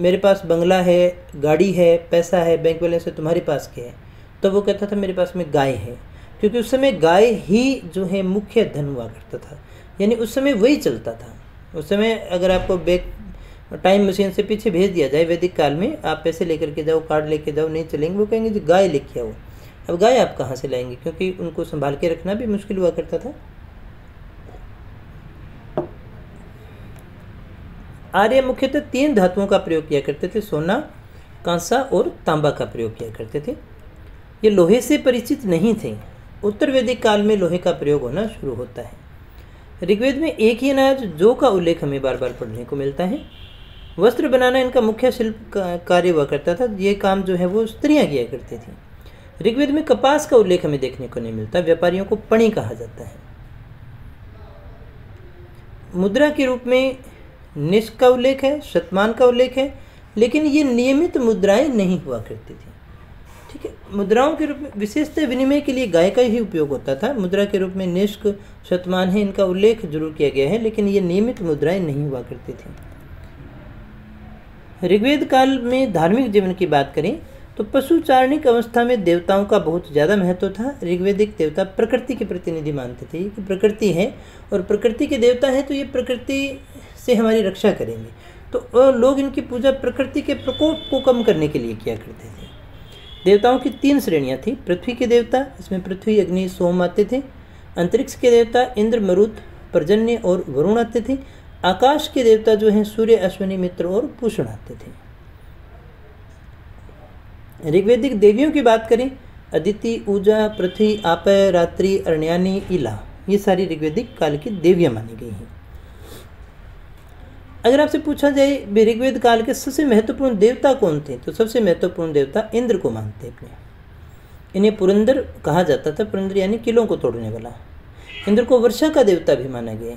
मेरे पास बंगला है, गाड़ी है, पैसा है, बैंक बैलेंस है, तुम्हारे पास क्या है, तो वो कहता था मेरे पास में गाय है, क्योंकि उस समय गाय ही जो है मुख्य धन हुआ करता था, यानी उस समय वही चलता था। उस समय अगर आपको बैक टाइम मशीन से पीछे भेज दिया जाए वैदिक काल में, आप पैसे लेकर के जाओ, कार्ड लेके जाओ, नहीं चलेंगे, वो कहेंगे जी गाय लेके आओ। अब गाय आप कहाँ से लाएंगे, क्योंकि उनको संभाल के रखना भी मुश्किल हुआ करता था। आर्य मुख्यतः तीन धातुओं का प्रयोग किया करते थे, सोना, कांसा और तांबा का प्रयोग किया करते थे। ये लोहे से परिचित नहीं थे। उत्तर वैदिक काल में लोहे का प्रयोग होना शुरू होता है। ऋग्वेद में एक ही अनाज जौ का उल्लेख हमें बार बार पढ़ने को मिलता है। वस्त्र बनाना इनका मुख्य शिल्प कार्य हुआ करता था। ये काम जो है वो स्त्रियां किया करती थीं। ऋग्वेद में कपास का उल्लेख हमें देखने को नहीं मिलता। व्यापारियों को पणी कहा जाता है। मुद्रा के रूप में निष्क का उल्लेख है, शतमान का उल्लेख है, लेकिन ये नियमित मुद्राएं नहीं हुआ करती थी। ठीक है, मुद्राओं के रूप में विशेषतः विनिमय के लिए गाय का ही उपयोग होता था। मुद्रा के रूप में निष्क, शतमान है, इनका उल्लेख जरूर किया गया है, लेकिन ये नियमित मुद्राएं नहीं हुआ करती थी। ऋग्वेद काल में धार्मिक जीवन की बात करें तो पशुचारणिक अवस्था में देवताओं का बहुत ज़्यादा महत्व था। ऋग्वेदिक देवता प्रकृति के प्रतिनिधि मानते थे कि प्रकृति है और प्रकृति के देवता हैं, तो ये प्रकृति से हमारी रक्षा करेंगे। तो लोग इनकी पूजा प्रकृति के प्रकोप को कम करने के लिए किया करते थे। देवताओं की तीन श्रेणियां थी। पृथ्वी के देवता, इसमें पृथ्वी, अग्नि, सोम आते थे। अंतरिक्ष के देवता इंद्र, मरुत, पर्जन्य और वरुण आते थे। आकाश के देवता जो हैं सूर्य, अश्विनी, मित्र और पूषण आते थे। ऋग्वेदिक देवियों की बात करें, अदिति, ऊजा, पृथ्वी, आपय, रात्रि, अरण्यानी, इला, ये सारी ऋग्वेदिक काल की देवियाँ मानी गई हैं। अगर आपसे पूछा जाए ऋग्वेद काल के सबसे महत्वपूर्ण देवता कौन थे, तो सबसे महत्वपूर्ण देवता इंद्र को मानते अपने। इन्हें पुरंदर कहा जाता था। पुरंदर यानी किलों को तोड़ने वाला। इंद्र को वर्षा का देवता भी माना गया।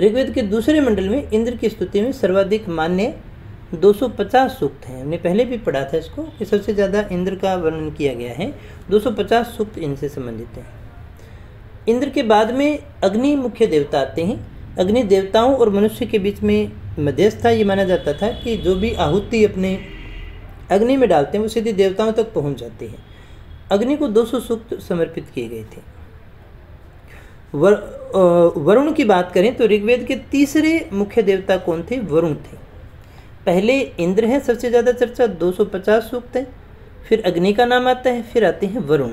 ऋग्वेद के दूसरे मंडल में इंद्र की स्तुति में सर्वाधिक मान्य दो सौ पचास सूक्त हैं। हमने पहले भी पढ़ा था इसको कि सबसे ज़्यादा इंद्र का वर्णन किया गया है। दो सौ पचास सूक्त इनसे संबंधित हैं। इंद्र के बाद में अग्नि मुख्य देवता आते हैं। अग्नि देवताओं और मनुष्य के बीच में मध्यस्थ था। ये माना जाता था कि जो भी आहुति अपने अग्नि में डालते हैं वो सीधे देवताओं तक पहुंच जाती है। अग्नि को दो सौ सूक्त समर्पित किए गए थे। वर, वरुण की बात करें तो ऋग्वेद के तीसरे मुख्य देवता कौन थे, वरुण थे। पहले इंद्र है, सबसे ज़्यादा चर्चा, दो सौ पचास सूक्त है। फिर अग्नि का नाम आता है, फिर आते हैं वरुण।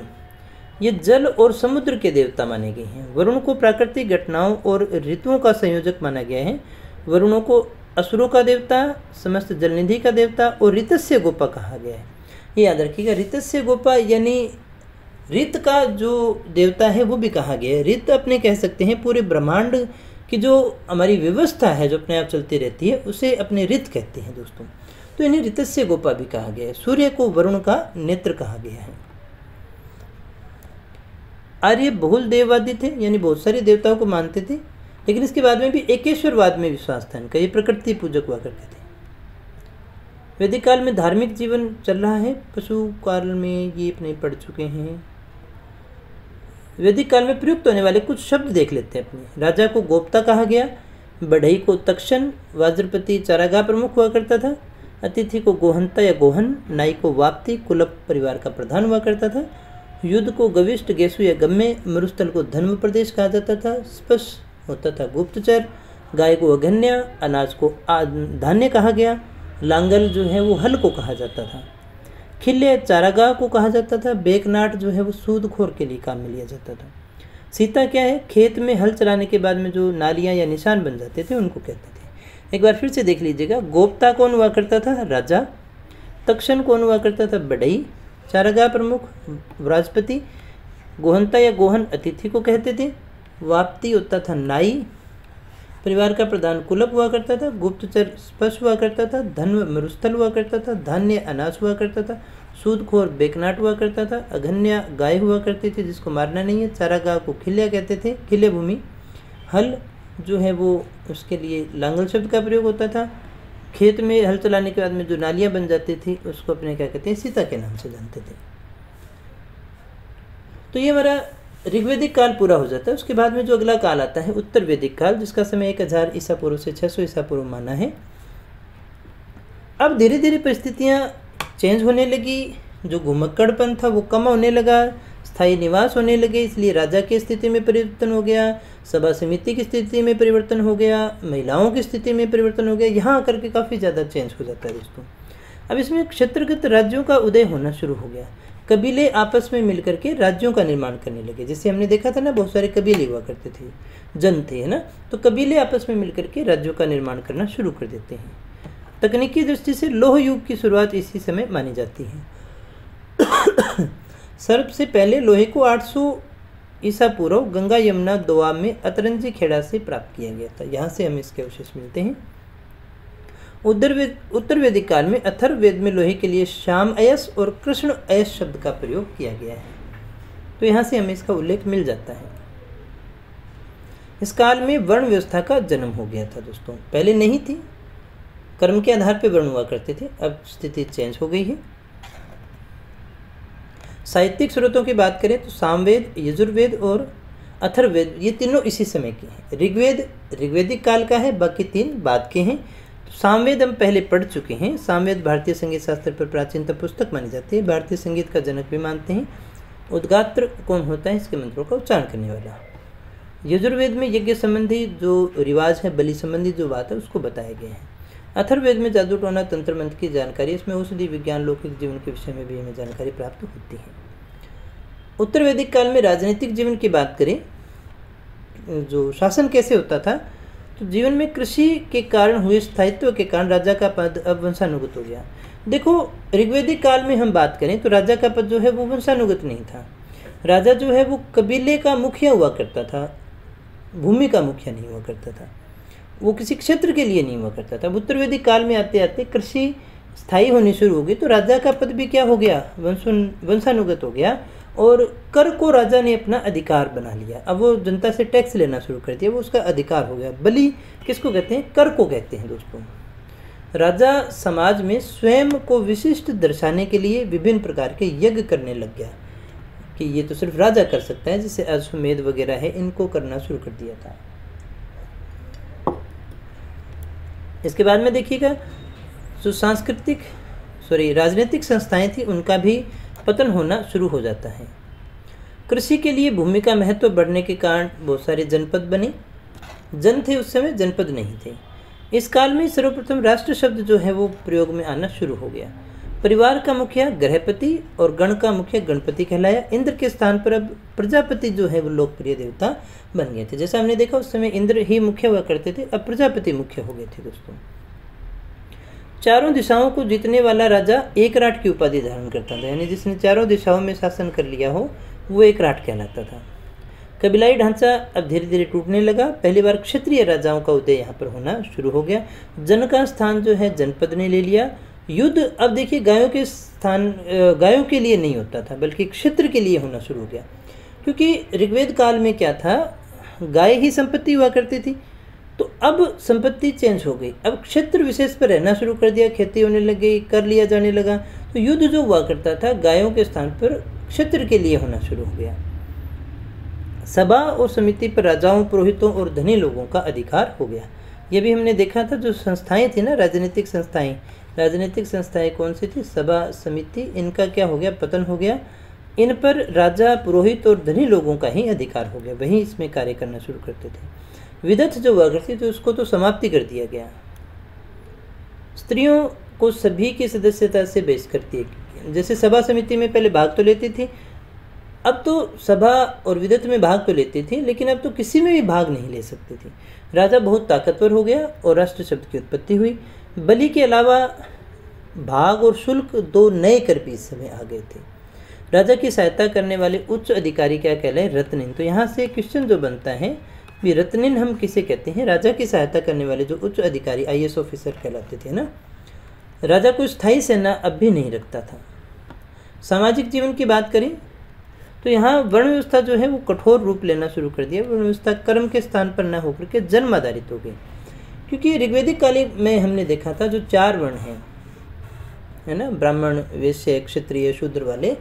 ये जल और समुद्र के देवता माने गए हैं। वरुण को प्राकृतिक घटनाओं और ऋतुओं का संयोजक माना गया है। वरुणों को असुरों का देवता, समस्त जलनिधि का देवता और ऋतस्य गोपा कहा गया है। ये याद रखिएगा, ऋतस्य गोपा यानी ऋत का जो देवता है वो भी कहा गया है। ऋत अपने कह सकते हैं पूरे ब्रह्मांड की जो हमारी व्यवस्था है जो अपने आप चलती रहती है उसे अपने ऋत कहते हैं दोस्तों। तो इन्हें ऋतस्य गोपा भी कहा गया है। सूर्य को वरुण का नेत्र कहा गया है। आर्य बहुल देववादी थे, यानी बहुत सारे देवताओं को मानते थे, लेकिन इसके बाद में भी एकेश्वरवाद में विश्वास था इनका। ये प्रकृति पूजक हुआ करते थे। वैदिक काल में धार्मिक जीवन चल रहा है। पशु काल में ये अपने पढ़ चुके हैं। वैदिक काल में प्रयुक्त होने वाले कुछ शब्द देख लेते हैं अपने। राजा को गोपता कहा गया, बढ़ई को तक्षण, वज्रपति चारागाह प्रमुख हुआ करता था, अतिथि को गोहंता या गोहन, नाई को वाप्ति, कुलप परिवार का प्रधान हुआ करता था, युद्ध को गविष्ट, गेसु या गम्मे, मरुस्थल को धर्म प्रदेश कहा जाता था, स्पश होता था गुप्तचर, गाय को अघन्या, अनाज को धान्य कहा गया, लांगल जो है वो हल को कहा जाता था, खिल्य चारागाह को कहा जाता था, बेकनाट जो है वो सूदखोर के लिए काम में लिया जाता था। सीता क्या है, खेत में हल चलाने के बाद में जो नालियाँ या निशान बन जाते थे उनको कहते थे। एक बार फिर से देख लीजिएगा, गोप्ता कौन हुआ करता था, राजा, तक्षण कौन हुआ करता था, बड़ई, चारागाह प्रमुख वज्रपति, गोहंता या गोहन अतिथि को कहते थे, वाप्ति होता था नाई, परिवार का प्रधान कुलप हुआ करता था, गुप्तचर स्पश हुआ करता था, धन्व मरुस्थल हुआ करता था, धान्य अनाज हुआ करता था, सूदखोर बेकनाट हुआ करता था, अघन्या गाय हुआ करती थी जिसको मारना नहीं है, चारागाह को खिल्या कहते थे, खिले भूमि, हल जो है वो उसके लिए लांगल शब्द का प्रयोग होता था। खेत में हल चलाने के बाद में जो नालियाँ बन जाती थी उसको अपने क्या कहते हैं, सीता के नाम से जानते थे। तो ये हमारा ऋग्वेदिक काल पूरा हो जाता है। उसके बाद में जो अगला काल आता है उत्तर वैदिक काल, जिसका समय एक हज़ार ईसा पूर्व से छः सौ ईसा पूर्व माना है। अब धीरे धीरे परिस्थितियाँ चेंज होने लगी, जो घुमक्कड़पन था वो कम होने लगा, स्थायी निवास होने लगे, इसलिए राजा की स्थिति में परिवर्तन हो गया, सभा समिति की स्थिति में परिवर्तन हो गया, महिलाओं की स्थिति में परिवर्तन हो गया। यहाँ आकर के काफ़ी ज़्यादा चेंज हो जाता है दोस्तों। अब इसमें क्षेत्रगत राज्यों का उदय होना शुरू हो गया। कबीले आपस में मिलकर के राज्यों का निर्माण करने लगे। जैसे हमने देखा था ना, बहुत सारे कबीले हुआ करते थे, जन थे, है ना, तो कबीले आपस में मिलकर के राज्यों का निर्माण करना शुरू कर देते हैं। तकनीकी दृष्टि से लौह युग की शुरुआत इसी समय मानी जाती है। सर्प से पहले लोहे को आठ सौ ईसा पूर्व गंगा यमुना दोआब में अतरंजी खेड़ा से प्राप्त किया गया था। यहाँ से हमें इसके अवशेष मिलते हैं। उत्तर वेद उत्तर वैदिक काल में अथर्ववेद में लोहे के लिए श्याम अयस और कृष्ण अयस शब्द का प्रयोग किया गया है, तो यहाँ से हमें इसका उल्लेख मिल जाता है। इस काल में वर्ण व्यवस्था का जन्म हो गया था दोस्तों, पहले नहीं थी। कर्म के आधार पर वर्ण हुआ करते थे, अब स्थिति चेंज हो गई है। साहित्यिक स्रोतों की बात करें तो सामवेद, यजुर्वेद और अथर्ववेद ये तीनों इसी समय के हैं। ऋग्वेद ऋग्वेदिक काल का है, बाकी तीन बाद के हैं। तो सामवेद हम पहले पढ़ चुके हैं। सामवेद भारतीय संगीत शास्त्र पर प्राचीनतम पुस्तक मानी जाती है, भारतीय संगीत का जनक भी मानते हैं। उद्गात्र कौन होता है, इसके मंत्रों का उच्चारण करने वाला। यजुर्वेद में यज्ञ संबंधी जो रिवाज है, बलि संबंधी जो बात है, उसको बताया गया है। अथर्ववेद में जादू टोना तंत्र मंत्र की जानकारी, इसमें औषधि विज्ञान लौकिक जीवन के विषय में भी हमें जानकारी प्राप्त होती है। उत्तर वैदिक काल में राजनीतिक जीवन की बात करें, जो शासन कैसे होता था, तो जीवन में कृषि के कारण हुए स्थायित्व के कारण राजा का पद अब वंशानुगत हो गया। देखो, ऋग्वेदिक काल में हम बात करें तो राजा का पद जो है वो वंशानुगत नहीं था। राजा जो है वो कबीले का मुखिया हुआ करता था, भूमि का मुखिया नहीं हुआ करता था, वो किसी क्षेत्र के लिए नहीं हुआ करता था। उत्तर वैदिक काल में आते आते कृषि स्थायी होनी शुरू हो गई, तो राजा का पद भी क्या हो गया, वंशानुगत हो गया। और कर को राजा ने अपना अधिकार बना लिया, अब वो जनता से टैक्स लेना शुरू कर दिया, वो उसका अधिकार हो गया। बलि किसको कहते हैं, कर को कहते हैं दोस्तों। राजा समाज में स्वयं को विशिष्ट दर्शाने के लिए विभिन्न प्रकार के यज्ञ करने लग गया कि ये तो सिर्फ राजा कर सकता है, जैसे अश्वमेध वगैरह है, इनको करना शुरू कर दिया था। इसके बाद में देखिएगा जो सांस्कृतिक सॉरी राजनीतिक संस्थाएं थी, उनका भी पतन होना शुरू हो जाता है। कृषि के लिए भूमि का महत्व बढ़ने के कारण बहुत सारे जनपद बने। जन थे उस समय, जनपद नहीं थे। इस काल में सर्वप्रथम राष्ट्र शब्द जो है वो प्रयोग में आना शुरू हो गया। परिवार का मुखिया गृहपति और गण का मुखिया गणपति कहलाया। इंद्र के स्थान पर अब प्रजापति जो है वो लोकप्रिय देवता बन गए थे। जैसा हमने देखा उस समय इंद्र ही मुख्य हुआ करते थे, अब प्रजापति मुख्य हो गए थे दोस्तों। चारों दिशाओं को जीतने वाला राजा एकराट की उपाधि धारण करता था, यानी जिसने चारों दिशाओं में शासन कर लिया हो वो एकराट कहलाता था। कबीलाई ढांचा अब धीरे धीरे टूटने लगा। पहली बार क्षेत्रीय राजाओं का उदय यहाँ पर होना शुरू हो गया। जन का स्थान जो है जनपद ने ले लिया। युद्ध अब देखिए गायों के स्थान गायों के लिए नहीं होता था, बल्कि क्षेत्र के लिए होना शुरू हो गया, क्योंकि ऋग्वेद काल में क्या था, गाय ही संपत्ति हुआ करती थी। तो अब संपत्ति चेंज हो गई, अब क्षेत्र विशेष पर रहना शुरू कर दिया, खेती होने लग गई, कर लिया जाने लगा। तो युद्ध जो हुआ करता था गायों के स्थान पर क्षेत्र के लिए होना शुरू हो गया। सभा और समिति पर राजाओं, पुरोहितों और धनी लोगों का अधिकार हो गया। ये भी हमने देखा था, जो संस्थाएँ थी ना, राजनीतिक संस्थाएँ राजनीतिक संस्थाएं कौन सी थी, सभा समिति, इनका क्या हो गया, पतन हो गया। इन पर राजा, पुरोहित और धनी लोगों का ही अधिकार हो गया, वहीं इसमें कार्य करना शुरू करते थे। विदथ जो हुआ करती थी उसको तो समाप्ति कर दिया गया। स्त्रियों को सभी की सदस्यता से बहिष्कृत कर दिया। जैसे सभा समिति में पहले भाग तो लेती थी, अब तो सभा और विदत में भाग तो लेती थी, लेकिन अब तो किसी में भी भाग नहीं ले सकती थी। राजा बहुत ताकतवर हो गया और राष्ट्र शब्द की उत्पत्ति हुई। बलि के अलावा भाग और शुल्क दो नए कर भी इस समय आ गए थे। राजा की सहायता करने वाले उच्च अधिकारी क्या कहलाए, रत्निन। तो यहाँ से क्वेश्चन जो बनता है भी, रत्निन हम किसे कहते हैं, राजा की सहायता करने वाले जो उच्च अधिकारी आई ए एस ऑफिसर कहलाते थे ना। राजा को स्थायी सेना अब भी नहीं रखता था। सामाजिक जीवन की बात करें तो यहाँ वर्ण व्यवस्था जो है वो कठोर रूप लेना शुरू कर दिया। वर्ण व्यवस्था कर्म के स्थान पर न होकर के जन्म आधारित हो गई, क्योंकि ऋग्वेदिक काल में हमने देखा था जो चार वर्ण हैं, है ना, ब्राह्मण, वैश्य, क्षत्रिय, शूद्र वाले,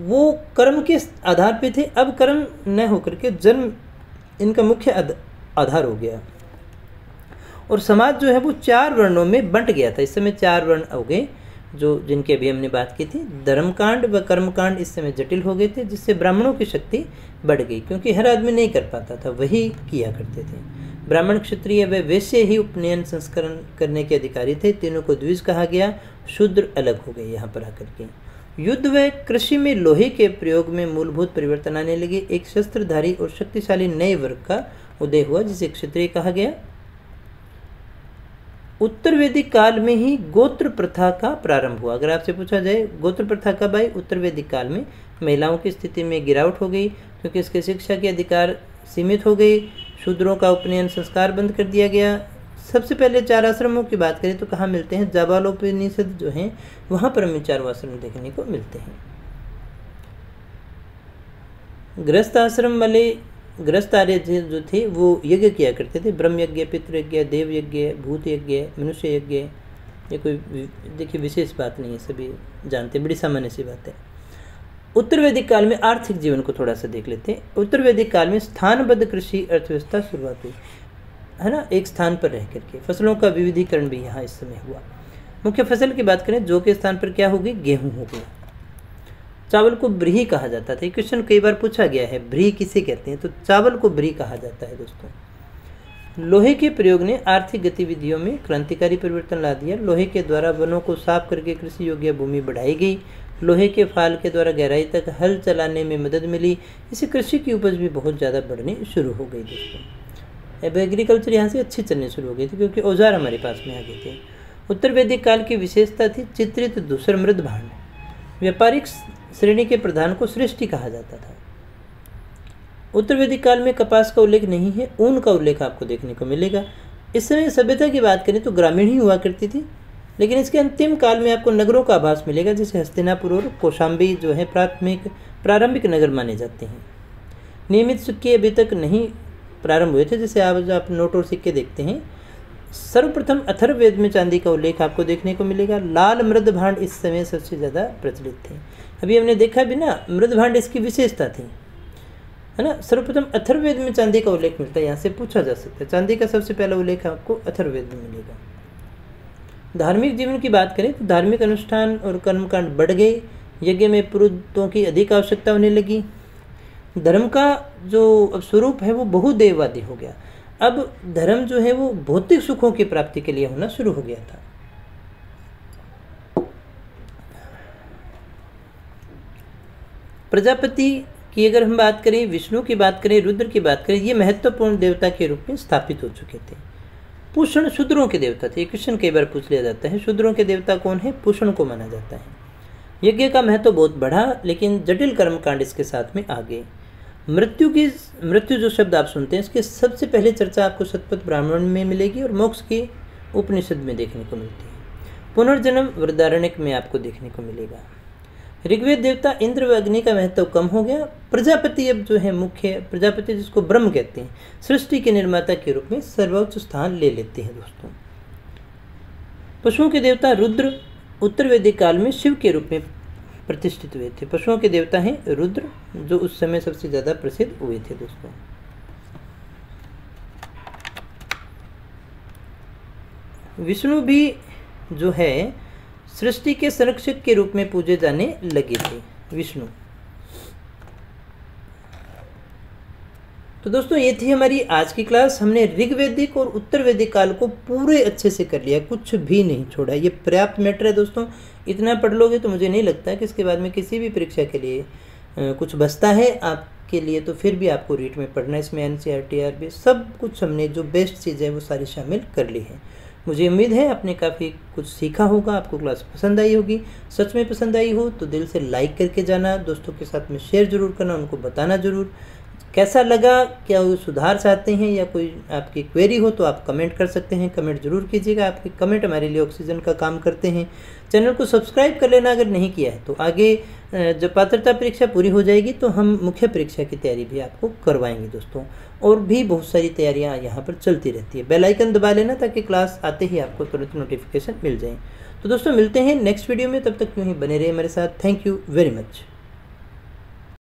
वो कर्म के आधार पे थे। अब कर्म न होकर के जन्म इनका मुख्य आधार हो गया और समाज जो है वो चार वर्णों में बंट गया था। इस समय चार वर्ण हो गए जो जिनके अभी हमने बात की थी। धर्मकांड व कर्मकांड इस समय जटिल हो गए थे, जिससे ब्राह्मणों की शक्ति बढ़ गई, क्योंकि हर आदमी नहीं कर पाता था, वही किया करते थे। ब्राह्मण, क्षत्रिय व वैश्य ही उपनयन संस्करण करने के अधिकारी थे, तीनों को द्विज कहा गया। शूद्र अलग हो गए यहाँ पर आकर के। युद्ध व कृषि में लोहे के प्रयोग में मूलभूत परिवर्तन आने लगे। एक शस्त्रधारी और शक्तिशाली नए वर्ग का उदय हुआ, जिसे क्षत्रिय कहा गया। उत्तर वैदिक काल में ही गोत्र प्रथा का प्रारंभ हुआ। अगर आपसे पूछा जाए गोत्र प्रथा कब आई, उत्तर वैदिक काल में महिलाओं की स्थिति में गिरावट हो गई, क्योंकि इसके शिक्षा के अधिकार सीमित हो गए। शूद्रों का उपनयन संस्कार बंद कर दिया गया। सबसे पहले चार आश्रमों की बात करें तो कहाँ मिलते हैं, जाबालोपनिषद जो हैं वहाँ पर हमें चारों आश्रम देखने को मिलते हैं। गृहस्थ आश्रम वाले गृहस्थ आर्य जो थे वो यज्ञ किया करते थे, ब्रह्म यज्ञ, पितृ यज्ञ, देव यज्ञ, भूत यज्ञ, मनुष्य यज्ञ। ये कोई देखिए विशेष बात नहीं है, सभी जानते हैं, बड़ी सामान्य सी बात है। उत्तर वैदिक काल में आर्थिक जीवन को थोड़ा सा देख लेते हैं। उत्तर वैदिक काल में स्थानबद्ध कृषि अर्थव्यवस्था शुरुआत हुई, है ना, एक स्थान पर रह करके। फसलों का विविधीकरण भी यहाँ इस समय हुआ। मुख्य फसल की बात करें, जौ के स्थान पर क्या होगी, गेहूँ हो गया। चावल को ब्रीही कहा जाता था। क्वेश्चन कई बार पूछा गया है, ब्रीही किसे कहते हैं, तो चावल को ब्रीही कहा जाता है। दोस्तों, लोहे के प्रयोग ने आर्थिक गतिविधियों में क्रांतिकारी परिवर्तन ला दिया। लोहे के द्वारा वनों को साफ करके कृषि योग्य भूमि बढ़ाई गई। लोहे के फाल के द्वारा गहराई तक हल चलाने में मदद मिली। इससे कृषि की उपज भी बहुत ज़्यादा बढ़ने शुरू हो गई। दोस्तों, अब एग्रीकल्चर यहाँ से अच्छी चलने शुरू हो गई थी, क्योंकि औजार हमारे पास में आ गए थे। उत्तर वैदिक काल की विशेषता थी चित्रित दूसर मृद भांड। व्यापारिक श्रेणी के प्रधान को सृष्टि कहा जाता था। उत्तर वैदिक काल में कपास का उल्लेख नहीं है, ऊन का उल्लेख आपको देखने को मिलेगा। इस समय सभ्यता की बात करें तो ग्रामीण ही हुआ करती थी, लेकिन इसके अंतिम काल में आपको नगरों का आभास मिलेगा, जैसे हस्तिनापुर और कौशाम्बी जो है प्राथमिक प्रारंभिक नगर माने जाते हैं। नियमित सिक्के अभी तक नहीं प्रारंभ हुए थे, जैसे आज आप नोट और सिक्के देखते हैं। सर्वप्रथम अथर्ववेद में चांदी का उल्लेख आपको देखने को मिलेगा। लाल मृद भांड इस समय सबसे ज़्यादा प्रचलित थे। अभी हमने देखा भी ना, मृद भांड इसकी विशेषता थी, है ना। सर्वप्रथम अथर्ववेद में चांदी का उल्लेख मिलता है, यहाँ से पूछा जा सकता है। चांदी का सबसे पहला उल्लेख आपको अथर्ववेद में मिलेगा। धार्मिक जीवन की बात करें तो धार्मिक अनुष्ठान और कर्मकांड बढ़ गए। यज्ञ में पुरोहितों की अधिक आवश्यकता होने लगी। धर्म का जो स्वरूप है वो बहुदेववादी हो गया। अब धर्म जो है वो भौतिक सुखों की प्राप्ति के लिए होना शुरू हो गया था। प्रजापति की अगर हम बात करें, विष्णु की बात करें, रुद्र की बात करें, ये महत्वपूर्ण देवता के रूप में स्थापित हो चुके थे। पूषण शूद्रों के देवता थे। क्वेश्चन कई बार पूछ लिया जाता है, शूद्रों के देवता कौन है, पूषण को माना जाता है। यज्ञ का महत्व बहुत बढ़ा, लेकिन जटिल कर्मकांड इसके साथ में आ गए। मृत्यु की मृत्यु जो शब्द आप सुनते हैं, इसके सबसे पहले चर्चा आपको शतपथ ब्राह्मण में मिलेगी और मोक्ष के उपनिषद में देखने को मिलती है। पुनर्जन्म वृद्धारण्यक में आपको देखने को मिलेगा। ऋग्वेद देवता इंद्र व अग्नि का महत्व कम हो गया। प्रजापति अब जो है मुख्य, प्रजापति जिसको ब्रह्म कहते हैं, सृष्टि के निर्माता के रूप में सर्वोच्च स्थान ले लेते हैं। दोस्तों, पशुओं के देवता रुद्र उत्तर वैदिक काल में शिव के रूप में प्रतिष्ठित हुए थे। पशुओं के देवता हैं रुद्र, जो उस समय सबसे ज़्यादा प्रसिद्ध हुए थे। दोस्तों, विष्णु भी जो है सृष्टि के संरक्षक के रूप में पूजे जाने लगे थे, विष्णु। तो दोस्तों, ये थी हमारी आज की क्लास। हमने ऋग्वेदिक और उत्तर वैदिक काल को पूरे अच्छे से कर लिया, कुछ भी नहीं छोड़ा। ये पर्याप्त मैटर है दोस्तों। इतना पढ़ लोगे तो मुझे नहीं लगता कि इसके बाद में किसी भी परीक्षा के लिए कुछ बचता है आपके लिए। तो फिर भी आपको रीट में पढ़ना है। इसमें N C R T R B सब कुछ हमने जो बेस्ट चीज़ है वो सारी शामिल कर ली है। मुझे उम्मीद है आपने काफ़ी कुछ सीखा होगा, आपको क्लास पसंद आई होगी। सच में पसंद आई हो तो दिल से लाइक करके जाना, दोस्तों के साथ में शेयर ज़रूर करना, उनको बताना ज़रूर। कैसा लगा, क्या वो सुधार चाहते हैं या कोई आपकी क्वेरी हो तो आप कमेंट कर सकते हैं, कमेंट ज़रूर कीजिएगा। आपके कमेंट हमारे लिए ऑक्सीजन का काम करते हैं। चैनल को सब्सक्राइब कर लेना अगर नहीं किया है तो। आगे जब पात्रता परीक्षा पूरी हो जाएगी तो हम मुख्य परीक्षा की तैयारी भी आपको करवाएंगे दोस्तों, और भी बहुत सारी तैयारियाँ यहाँ पर चलती रहती है। बेल आइकन दबा लेना ताकि क्लास आते ही आपको तुरंत नोटिफिकेशन मिल जाए। तो दोस्तों मिलते हैं नेक्स्ट वीडियो में, तब तक यूँ ही बने रहे हमारे साथ। Thank you very much.